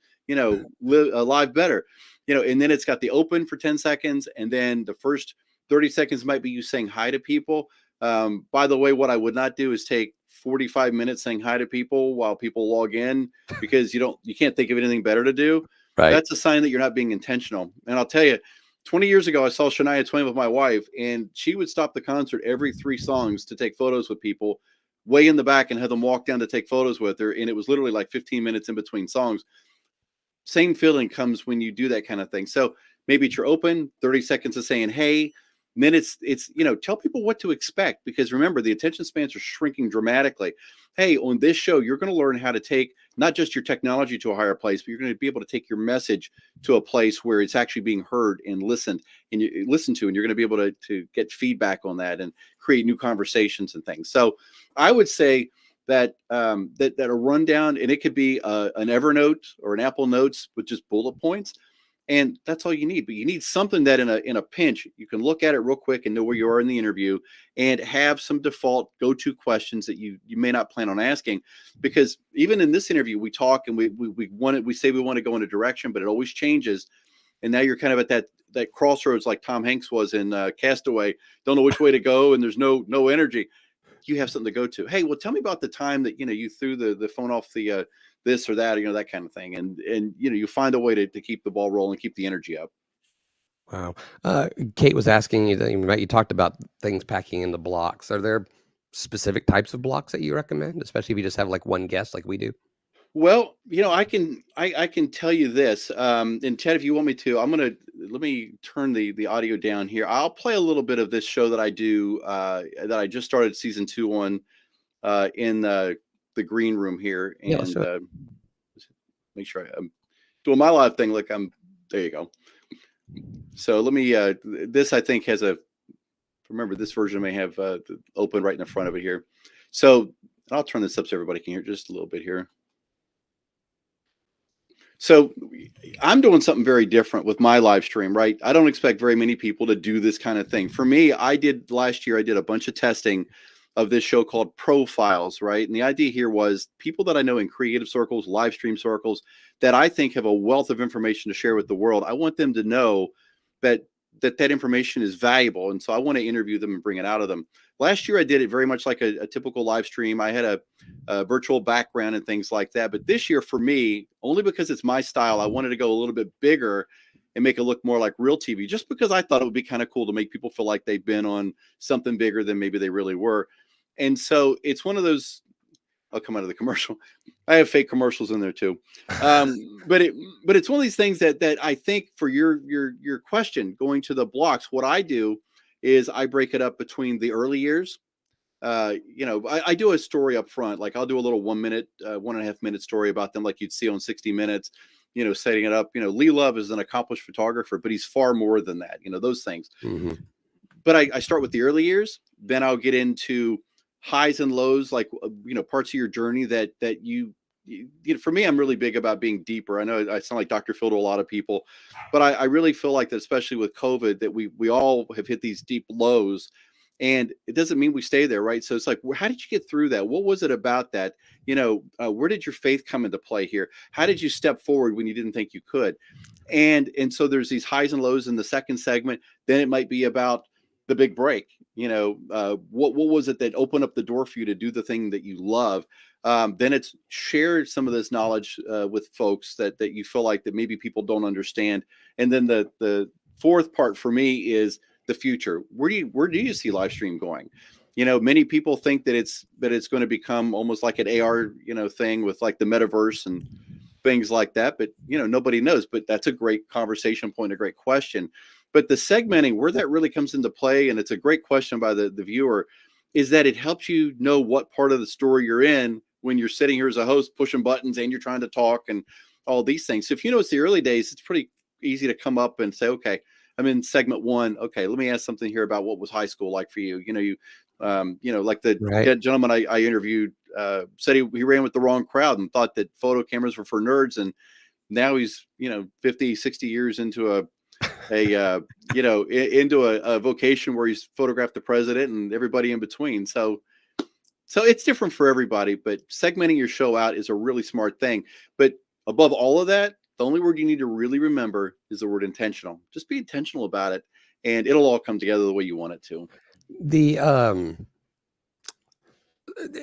Live Better. And then it's got the open for 10 seconds, and then the first 30 seconds might be you saying hi to people. By the way, what I would not do is take 45 minutes saying hi to people while people log in, because you can't think of anything better to do. Right. That's a sign that you're not being intentional. And I'll tell you, 20 years ago, I saw Shania Twain with my wife, and she would stop the concert every 3 songs to take photos with people way in the back and have them walk down to take photos with her. And it was literally like 15 minutes in between songs. Same feeling comes when you do that kind of thing. So maybe it's your open, 30 seconds of saying, hey. Then it's tell people what to expect, because remember, the attention spans are shrinking dramatically. Hey, on this show, you're going to learn how to take not just your technology to a higher place, but you're going to be able to take your message to a place where it's actually being heard and listened, and you listen to, and you're going to be able to get feedback on that and create new conversations and things. So I would say that that a rundown, and it could be an Evernote or an Apple Notes with just bullet points. And that's all you need. But you need something that in a pinch, you can look at it real quick and know where you are in the interview, and have some default go-to questions that you may not plan on asking. Because even in this interview, we talk and we say we want to go in a direction, but it always changes. And now you're kind of at that crossroads, like Tom Hanks was in Castaway. Don't know which way to go, and there's no energy. You have something to go to. Hey, well, tell me about the time that you threw the phone off the this or that, that kind of thing. And you find a way to keep the ball rolling, keep the energy up. Wow. Kate was asking you that you talked about things packing into blocks. Are there specific types of blocks that you recommend, especially if you just have like one guest like we do? Well, I can tell you this. And Chad, if you want me to, let me turn the audio down here. I'll play a little bit of this show that I do, that I just started season 2 on, in the green room here, and sure. Make sure I'm doing my live thing. Look, there you go. So let me, this I think has remember this version may have open right in the front of it here. So I'll turn this up so everybody can hear just a little bit here. So I'm doing something very different with my live stream, right? I don't expect very many people to do this kind of thing. For me, last year I did a bunch of testing of this show called Profiles, right? And the idea here was people that I know in creative circles, live stream circles, that I think have a wealth of information to share with the world. I want them to know that that information is valuable. And so I want to interview them and bring it out of them. Last year, I did it very much like a typical live stream. I had a virtual background and things like that. But this year for me, only because it's my style, I wanted to go a little bit bigger and make it look more like real TV, just because I thought it would be kind of cool to make people feel like they've been on something bigger than maybe they really were. And so it's one of those, I'll come out of the commercial. I have fake commercials in there too. But it's one of these things that I think, for your question, going to the blocks, what I do is I break it up between the early years. I do a story up front. Like I'll do a little 1 minute, 1.5 minute story about them, like you'd see on 60 Minutes, you know, setting it up. You know, Lee Love is an accomplished photographer, but he's far more than that, you know, those things. Mm-hmm. But I start with the early years. Then I'll get into highs and lows, like, you know, parts of your journey that you know, for me, I'm really big about being deeper. I know I sound like Dr. Phil to a lot of people, but I really feel like that, especially with COVID, that we all have hit these deep lows, and it doesn't mean we stay there, right? So it's like, how did you get through that? What was it about that? You know, where did your faith come into play here? How did you step forward when you didn't think you could? And so there's these highs and lows in the second segment. Then it might be about the big break, you know, what was it that opened up the door for you to do the thing that you love? Then it's share some of this knowledge with folks that you feel like that maybe people don't understand. And then the fourth part for me is the future. Where do you see live stream going? You know, many people think that it's going to become almost like an AR, you know, thing with like the metaverse and things like that. But, you know, nobody knows, but that's a great conversation point, a great question. But the segmenting, where that really comes into play, and it's a great question by the viewer, is that it helps you know what part of the story you're in when you're sitting here as a host pushing buttons and you're trying to talk and all these things. So if you know it's the early days, it's pretty easy to come up and say, okay, I'm in segment one. Okay, let me ask something here about what was high school like for you. You know, like the gentleman I interviewed said he ran with the wrong crowd and thought that photo cameras were for nerds. And now he's, you know, 50, 60 years into a vocation where he's photographed the president and everybody in between. So it's different for everybody, but segmenting your show out is a really smart thing. But above all of that, the only word you need to really remember is the word intentional. Just be intentional about it, and it'll all come together the way you want it to.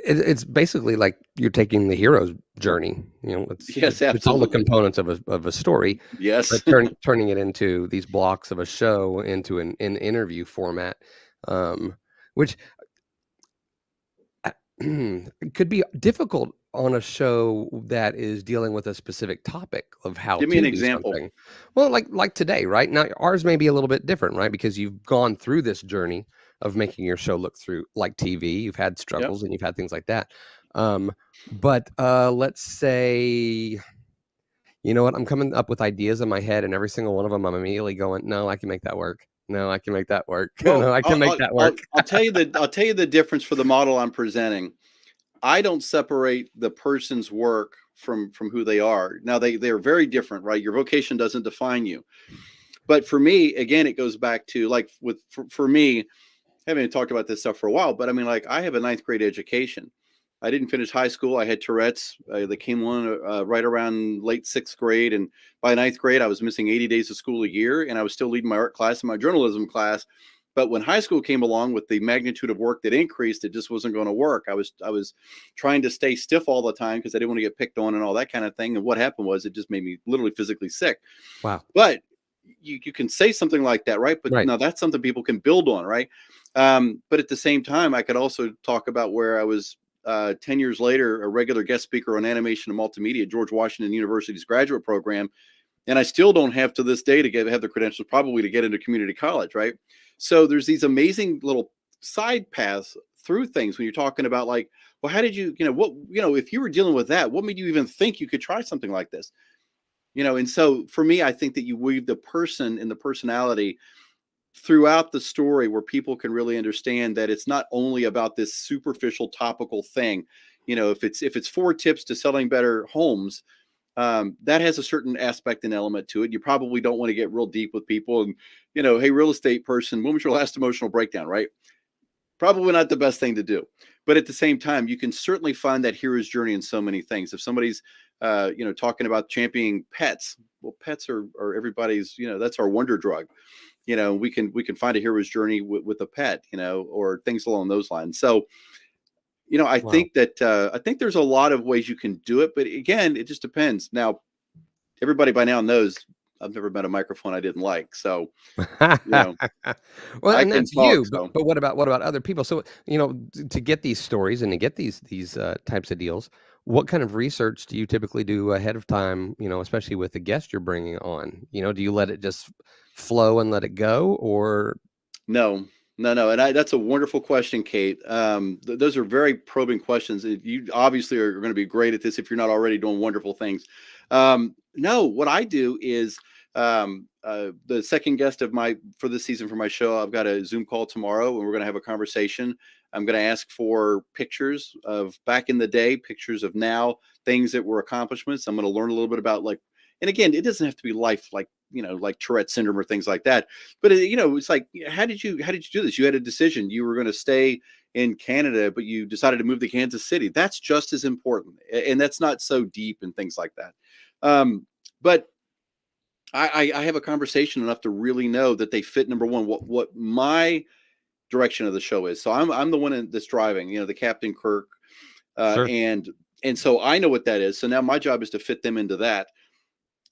It's basically like you're taking the hero's journey. You know, it's all the components of a story. Yes, but turning it into these blocks of a show, into an interview format, which could be difficult on a show that is dealing with a specific topic of how. Give me an example. Something. Well, like today, right now, ours may be a little bit different, right? Because you've gone through this journey of making your show look through like TV. You've had struggles, and you've had things like that. But let's say, you know what, I'm coming up with ideas in my head, and every single one of them, I'm immediately going, no, I can make that work. No, I can make that work. Well, no, I can make that work. I'll tell you the difference for the model I'm presenting. I don't separate the person's work from who they are. Now they are very different, right? Your vocation doesn't define you. But for me, again, it goes back to like for me, I haven't talked about this stuff for a while, but I mean, like, I have a 9th grade education. I didn't finish high school. I had Tourette's. They came on right around late 6th grade. And by 9th grade, I was missing 80 days of school a year. And I was still leading my art class and my journalism class. But when high school came along, with the magnitude of work that increased, it just wasn't going to work. I was trying to stay stiff all the time because I didn't want to get picked on and all that kind of thing. And what happened was it just made me literally physically sick. Wow. But you can say something like that, right? But now that's something people can build on, right? But at the same time, I could also talk about where I was 10 years later, a regular guest speaker on animation and multimedia at George Washington University's graduate program. And I still don't have to this day to have the credentials probably to get into community college, right? So there's these amazing little side paths through things when you're talking about like, well, how did you, if you were dealing with that, what made you even think you could try something like this? You know, and so for me, I think that you weave the person and the personality throughout the story where people can really understand that it's not only about this superficial topical thing. You know, if it's 4 tips to selling better homes, That has a certain aspect and element to it. You probably don't want to get real deep with people and, you know, hey, real estate person, when was your last emotional breakdown, right? Probably not the best thing to do. But at the same time, you can certainly find that hero's journey in so many things. If somebody's, you know, talking about championing pets, well, pets are everybody's, you know, that's our wonder drug. You know, we can find a hero's journey with a pet, you know, or things along those lines. So, you know, I think there's a lot of ways you can do it, but again, it just depends. Now, everybody by now knows I've never met a microphone I didn't like. So, you know, well, and that's talk, you, so. But what about other people? So, you know, to get these stories and to get these types of deals, what kind of research do you typically do ahead of time? You know, especially with the guest you're bringing on, you know, do you let it just flow and let it go, or? No. And that's a wonderful question, Kate. Those are very probing questions. You obviously are going to be great at this if you're not already doing wonderful things. No, what I do is the second guest for this season for my show, I've got a Zoom call tomorrow and we're going to have a conversation. I'm going to ask for pictures of back in the day, pictures of now, things that were accomplishments. I'm going to learn a little bit about, like, and again, it doesn't have to be life, like, you know, like Tourette syndrome or things like that. But, you know, it's like, how did you do this? You had a decision. You were going to stay in Canada, but you decided to move to Kansas City. That's just as important. And that's not so deep and things like that. But I have a conversation enough to really know that they fit, number one, what my direction of the show is. So I'm the one that's driving, you know, the Captain Kirk. Sure. And so I know what that is. So now my job is to fit them into that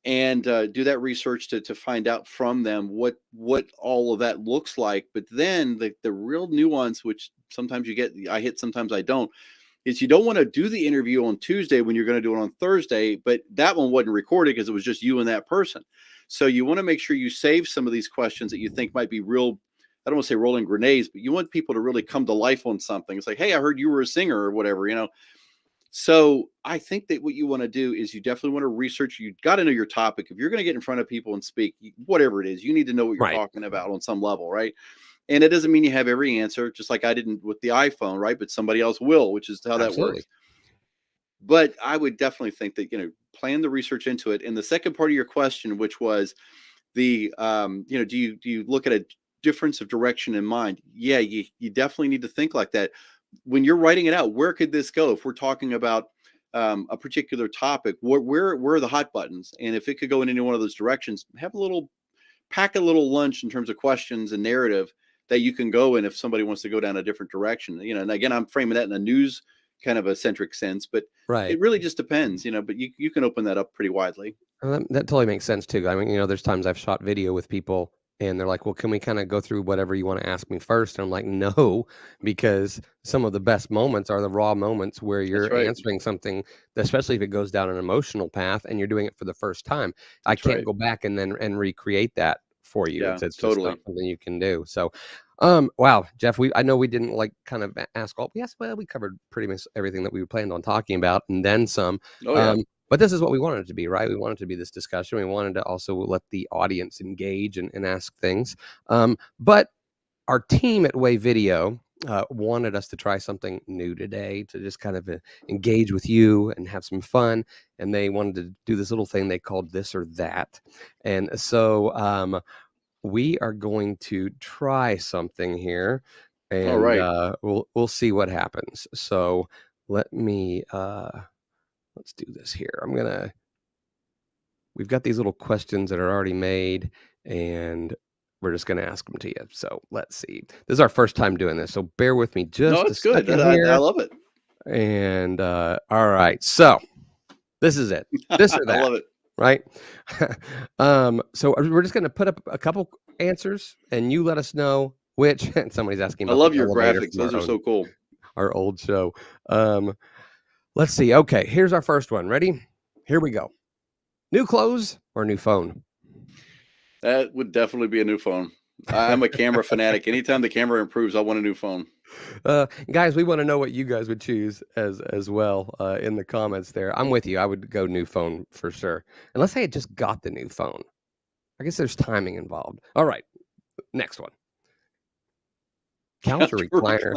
and do that research to find out from them what all of that looks like. But then the real nuance, which sometimes you get, I hit, sometimes I don't, is you don't want to do the interview on Tuesday when you're going to do it on Thursday, but that one wasn't recorded because it was just you and that person. So you want to make sure you save some of these questions that you think might be real, I don't want to say rolling grenades, but you want people to really come to life on something. It's like, hey, I heard you were a singer or whatever, you know. So I think that what you want to do is you definitely want to research. You got to know your topic. If you're going to get in front of people and speak, whatever it is, you need to know what you're talking about on some level, right? And it doesn't mean you have every answer, just like I didn't with the iPhone, right? But somebody else will, which is how that works. But I would definitely think that, you know, plan the research into it. And the second part of your question, which was the, you know, do you look at a difference of direction in mind? Yeah, you definitely need to think like that. When you're writing it out, where could this go? If we're talking about a particular topic, where are the hot buttons? And if it could go in any one of those directions, pack a little lunch in terms of questions and narrative that you can go in if somebody wants to go down a different direction. You know, and again, I'm framing that in a news kind of a centric sense, but it really just depends, you know, but you can open that up pretty widely. That totally makes sense too. I mean, you know, there's times I've shot video with people and they're like, well, can we kind of go through whatever you want to ask me first? And I'm like, no, because some of the best moments are the raw moments where you're answering something, especially if it goes down an emotional path and you're doing it for the first time. That's I can't go back and then recreate that for you. Yeah, it's totally just not something you can do. So, wow, Jeff, I know we didn't like kind of ask all. Yes, well, we covered pretty much everything that we planned on talking about and then some. Oh, yeah. But this is what we wanted it to be, right? We wanted it to be this discussion. We wanted to also let the audience engage and ask things. But our team at Wave Video wanted us to try something new today to just kind of engage with you and have some fun. And they wanted to do this little thing they called This or That. And so we are going to try something here. And all right. We'll see what happens. So let me... let's do this here. We've got these little questions that are already made and we're just going to ask them to you. So let's see. This is our first time doing this. So bear with me just a second. No, it's good. I love it. And all right. So this is it. This or that. I love it. Right. So we're just going to put up a couple answers and you let us know which. Somebody's asking. I love your graphics. Those are so cool. Our old show. Let's see. Okay, here's our first one. Ready? Here we go. New clothes or new phone? That would definitely be a new phone. I'm a camera fanatic. Anytime the camera improves, I want a new phone. Guys, we want to know what you guys would choose as well in the comments there. I'm with you. I would go new phone for sure. And let's say I just got the new phone. I guess there's timing involved. All right, next one. Couch or recliner?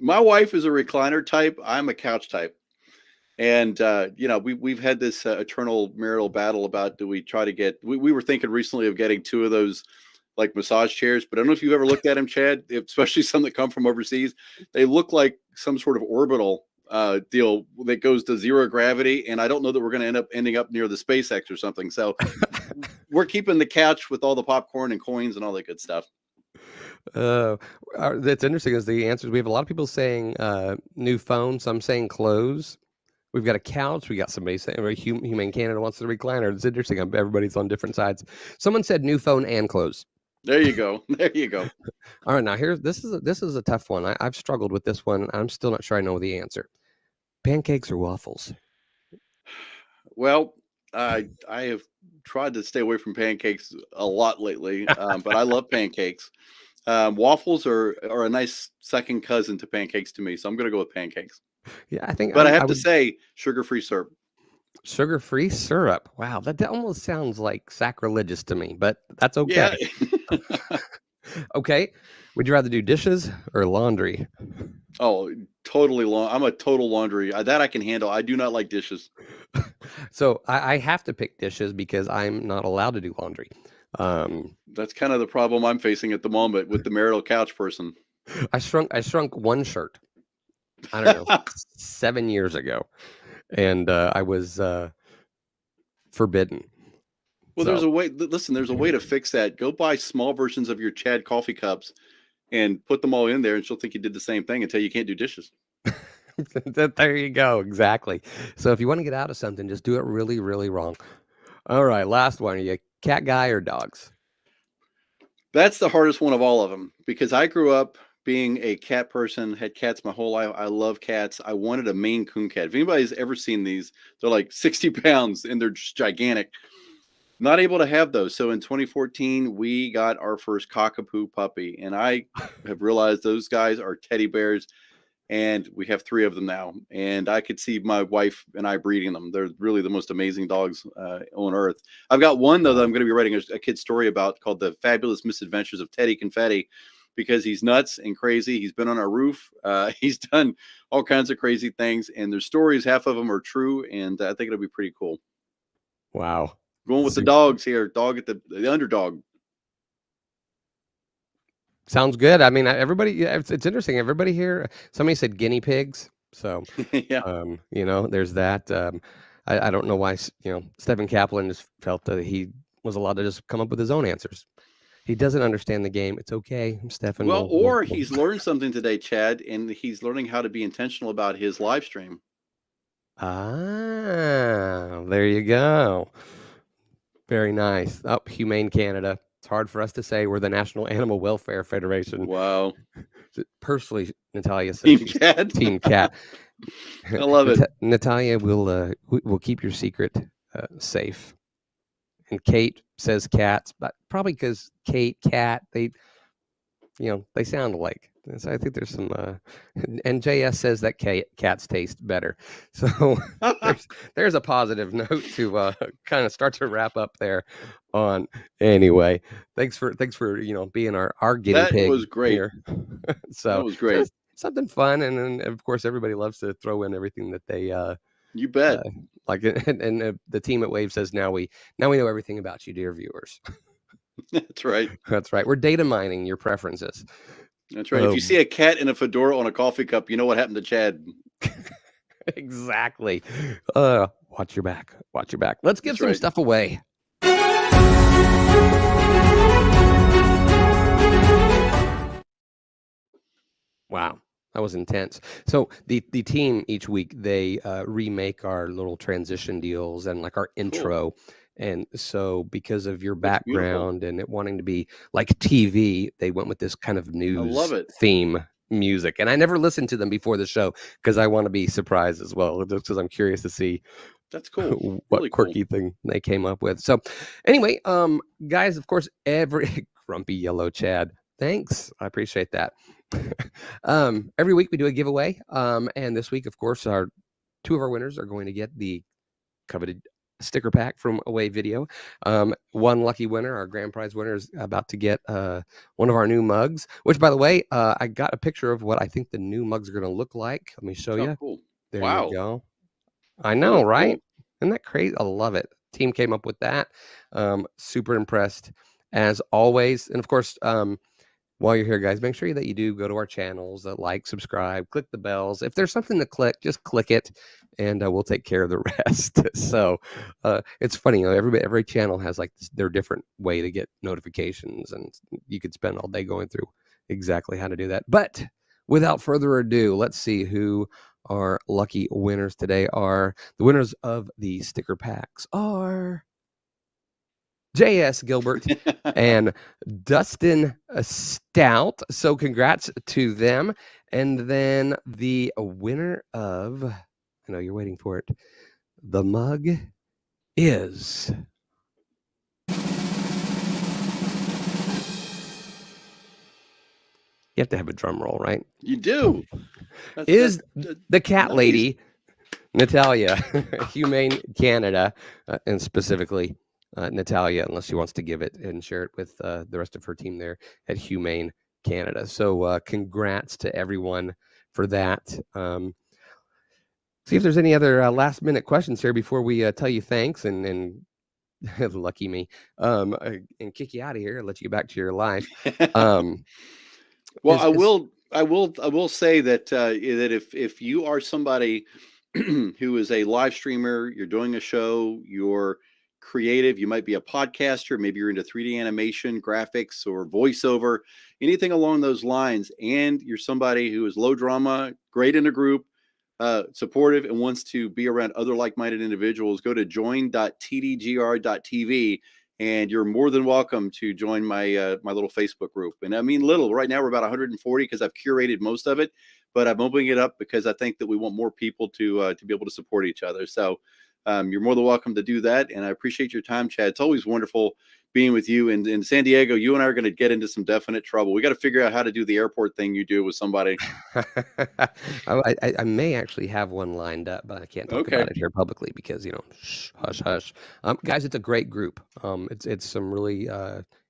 My wife is a recliner type. I'm a couch type. And, you know, we've had this eternal marital battle about, do we try to get, we were thinking recently of getting two of those like massage chairs, but I don't know if you've ever looked at them, Chad, especially some that come from overseas. They look like some sort of orbital deal that goes to zero gravity. And I don't know that we're going to end up near the SpaceX or something. So we're keeping the couch with all the popcorn and coins and all that good stuff. That's interesting is the answers. We have a lot of people saying new phone, some saying clothes. We've got a couch. We got somebody saying Humane Canada wants the recliner. It's interesting. Everybody's on different sides. Someone said new phone and clothes. There you go. There you go. All right. Now here's this is a tough one. I've struggled with this one. I'm still not sure I know the answer. Pancakes or waffles? Well, I have tried to stay away from pancakes a lot lately, but I love pancakes. Waffles are a nice second cousin to pancakes to me, so I'm going to go with pancakes. Yeah, I think. But I would say sugar-free syrup. Sugar-free syrup. Wow, that almost sounds like sacrilegious to me, but that's okay. Yeah. Okay. Would you rather do dishes or laundry? Oh, totally. I'm a total laundry. That I can handle. I do not like dishes. So I have to pick dishes because I'm not allowed to do laundry. That's kind of the problem I'm facing at the moment with the marital couch person. I shrunk one shirt. I don't know, 7 years ago. And I was forbidden. Well, so there's a way. Listen, there's a way to fix that. Go buy small versions of your Chad coffee cups and put them all in there. And she'll think you did the same thing until you can't do dishes. There you go. Exactly. So if you want to get out of something, just do it really, really wrong. All right. Last one. Are you a cat guy or dogs? That's the hardest one of all of them, because I grew up being a cat person, had cats my whole life. I love cats. I wanted a Maine Coon cat. If anybody's ever seen these, they're like 60 pounds and they're just gigantic. Not able to have those. So in 2014, we got our first cockapoo puppy. And I have realized those guys are teddy bears. And we have three of them now. And I could see my wife and I breeding them. They're really the most amazing dogs on earth. I've got one, though, that I'm going to be writing a kid's story about called The Fabulous Misadventures of Teddy Confetti, because he's nuts and crazy. He's been on our roof. He's done all kinds of crazy things. And their stories, half of them are true. And I think it'll be pretty cool. Wow. Going with the dogs here, dog at the underdog. Sounds good. I mean, everybody, it's interesting. Everybody here, somebody said guinea pigs. So, yeah. You know, there's that. I don't know why, you know, Stephen Kaplan just felt that he was allowed to just come up with his own answers. He doesn't understand the game. It's okay, Stephen. Well, he's learned something today, Chad, and he's learning how to be intentional about his live stream. Ah, there you go. Very nice. Up, Humane Canada. It's hard for us to say. We're the National Animal Welfare Federation. Wow. Personally, Natalia says Team Cat. Team Cat. I love it. Natalia will keep your secret safe. And Kate says cats, but probably because Kate, Cat, they sound alike. So I think there's some, and JS says that cats taste better. So there's a positive note to kind of start to wrap up there on. Anyway, thanks for, you know, being our guinea pig. That was great. So that was great. Something fun. And then of course, everybody loves to throw in everything that they, you bet. Like, and the team at Wave says, now we know everything about you, dear viewers. That's right. That's right. We're data mining your preferences. That's right. If you see a cat in a fedora on a coffee cup, you know what happened to Chad. Exactly. Watch your back. Watch your back. Let's give That's some right. stuff away. Wow. That was intense. So the team each week, they remake our little transition deals and like our intro. Cool. And so because of your background and it wanting to be like TV, they went with this kind of news theme music. And I never listened to them before the show because I want to be surprised as well, just because I'm curious to see. That's cool. What really quirky cool. thing they came up with. So anyway, guys, of course, every grumpy yellow Chad. Thanks. I appreciate that. Every week we do a giveaway. And this week, of course, our two of our winners are going to get the coveted sticker pack from Wave Video. One lucky winner, our grand prize winner, is about to get one of our new mugs, which, by the way, I got a picture of what I think the new mugs are going to look like. Let me show you. Cool. There you go. I know, right? Isn't that crazy? I love it. Team came up with that. Super impressed as always. And of course, while you're here, guys, make sure that you do go to our channels, like, subscribe, click the bells. If there's something to click, just click it, and we'll take care of the rest. So it's funny, you know, every channel has like their different way to get notifications, and you could spend all day going through exactly how to do that. But without further ado, let's see who our lucky winners today are. The winners of the sticker packs are J.S. Gilbert and Dustin Stout. So congrats to them. And then the winner of, I know you're waiting for it, the mug is you have to have a drum roll, right? You do. That's the cat nice. Lady, Natalia, Humane Canada, and specifically Natalia, unless she wants to give it and share it with the rest of her team there at Humane Canada. So congrats to everyone for that. See if there's any other last minute questions here before we tell you thanks and lucky me and kick you out of here and let you get back to your life. Well, I will say that that if you are somebody who is a live streamer, you're doing a show, you're creative, you might be a podcaster, maybe you're into 3D animation, graphics, or voiceover, anything along those lines, and you're somebody who is low drama, great in a group, supportive, and wants to be around other like-minded individuals, go to join.tdgr.tv, and you're more than welcome to join my little Facebook group. And I mean little. Right now we're about 140 because I've curated most of it, but I'm opening it up because I think that we want more people to be able to support each other. So you're more than welcome to do that. And I appreciate your time, Chad. It's always wonderful being with you. And in San Diego, you and I are going to get into some definite trouble. We got to figure out how to do the airport thing you do with somebody. I may actually have one lined up, but I can't talk about it here publicly because, you know, hush, hush. Guys, it's a great group. It's some really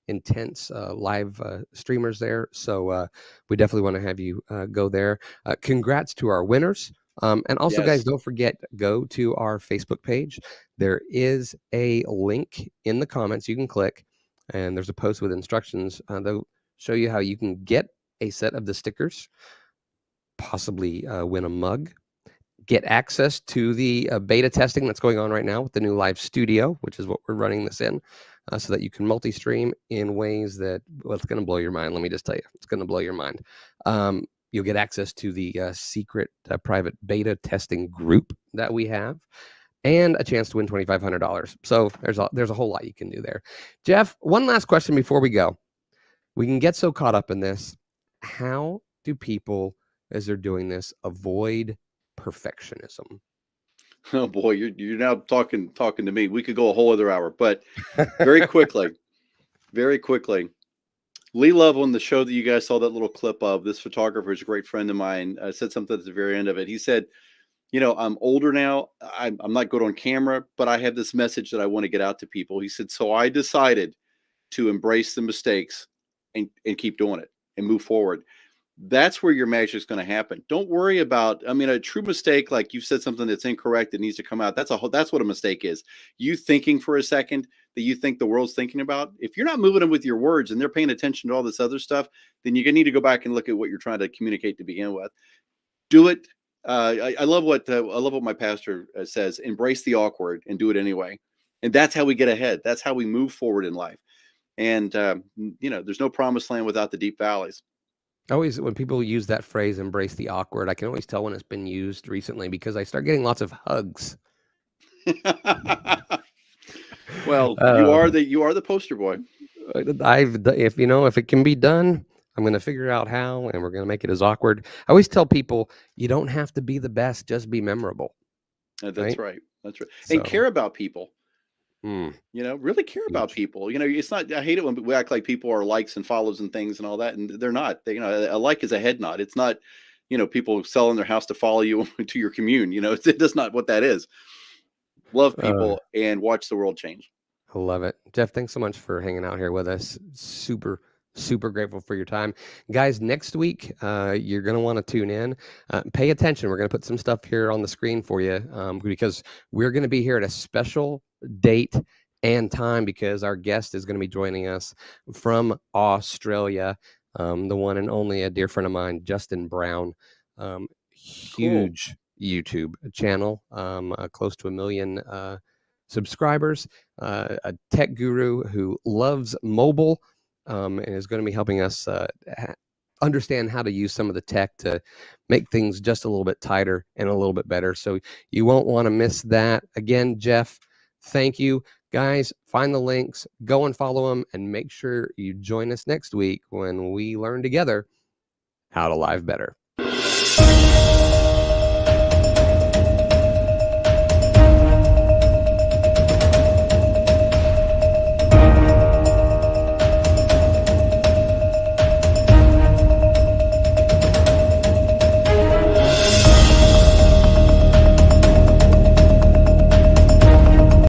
intense live streamers there. So we definitely want to have you go there. Congrats to our winners. And also, guys, don't forget, go to our Facebook page. There is a link in the comments you can click, and there's a post with instructions. They'll show you how you can get a set of the stickers, possibly win a mug, get access to the beta testing that's going on right now with the new live studio, which is what we're running this in, so that you can multi-stream in ways that, well, it's going to blow your mind. Let me just tell you, it's going to blow your mind. You'll get access to the secret private beta testing group that we have, and a chance to win $2,500. So there's a whole lot you can do there. Jeff, one last question before we go. We can get so caught up in this. How do people, as they're doing this, avoid perfectionism? Oh boy, you're now talking to me. We could go a whole other hour, but very quickly, very quickly. Lee Love, on the show that you guys saw that little clip of, this photographer is a great friend of mine, said something at the very end of it. He said, you know, I'm older now. I'm not good on camera, but I have this message that I want to get out to people. He said, so I decided to embrace the mistakes and keep doing it and move forward. That's where your magic is going to happen. Don't worry about, I mean, a true mistake, like you said something that's incorrect that needs to come out. That's what a mistake is. You thinking for a second that you think the world's thinking about. If you're not moving them with your words and they're paying attention to all this other stuff, then you need to go back and look at what you're trying to communicate to begin with. Do it. I love what my pastor says, embrace the awkward and do it anyway. And that's how we get ahead. That's how we move forward in life. And you know, there's no promised land without the deep valleys. Always, when people use that phrase, embrace the awkward, I can always tell when it's been used recently because I start getting lots of hugs. Well, you are the poster boy. If you know, if it can be done, I'm going to figure out how, and we're going to make it as awkward. I always tell people, you don't have to be the best; just be memorable. That's right. That's right. So, and care about people. You know, really care about people. You know, it's not. I hate it when we act like people are likes and follows and things and all that, and they're not. They, you know, a like is a head nod. It's not, you know, people selling their house to follow you to your commune. You know, that's not what that is. Love people and watch the world change. I love it. Jeff, thanks so much for hanging out here with us. Super, Super grateful for your time. Guys, next week, you're going to want to tune in. Pay attention. We're going to put some stuff here on the screen for you because we're going to be here at a special date and time because our guest is going to be joining us from Australia, the one and only a dear friend of mine, Justin Brown. Huge YouTube channel, close to 1 million subscribers, a tech guru who loves mobile and is going to be helping us understand how to use some of the tech to make things just a little bit tighter and a little bit better. So you won't want to miss that. Again, Jeff, thank you. Guys, find the links, go and follow them, and make sure you join us next week when we learn together how to live better.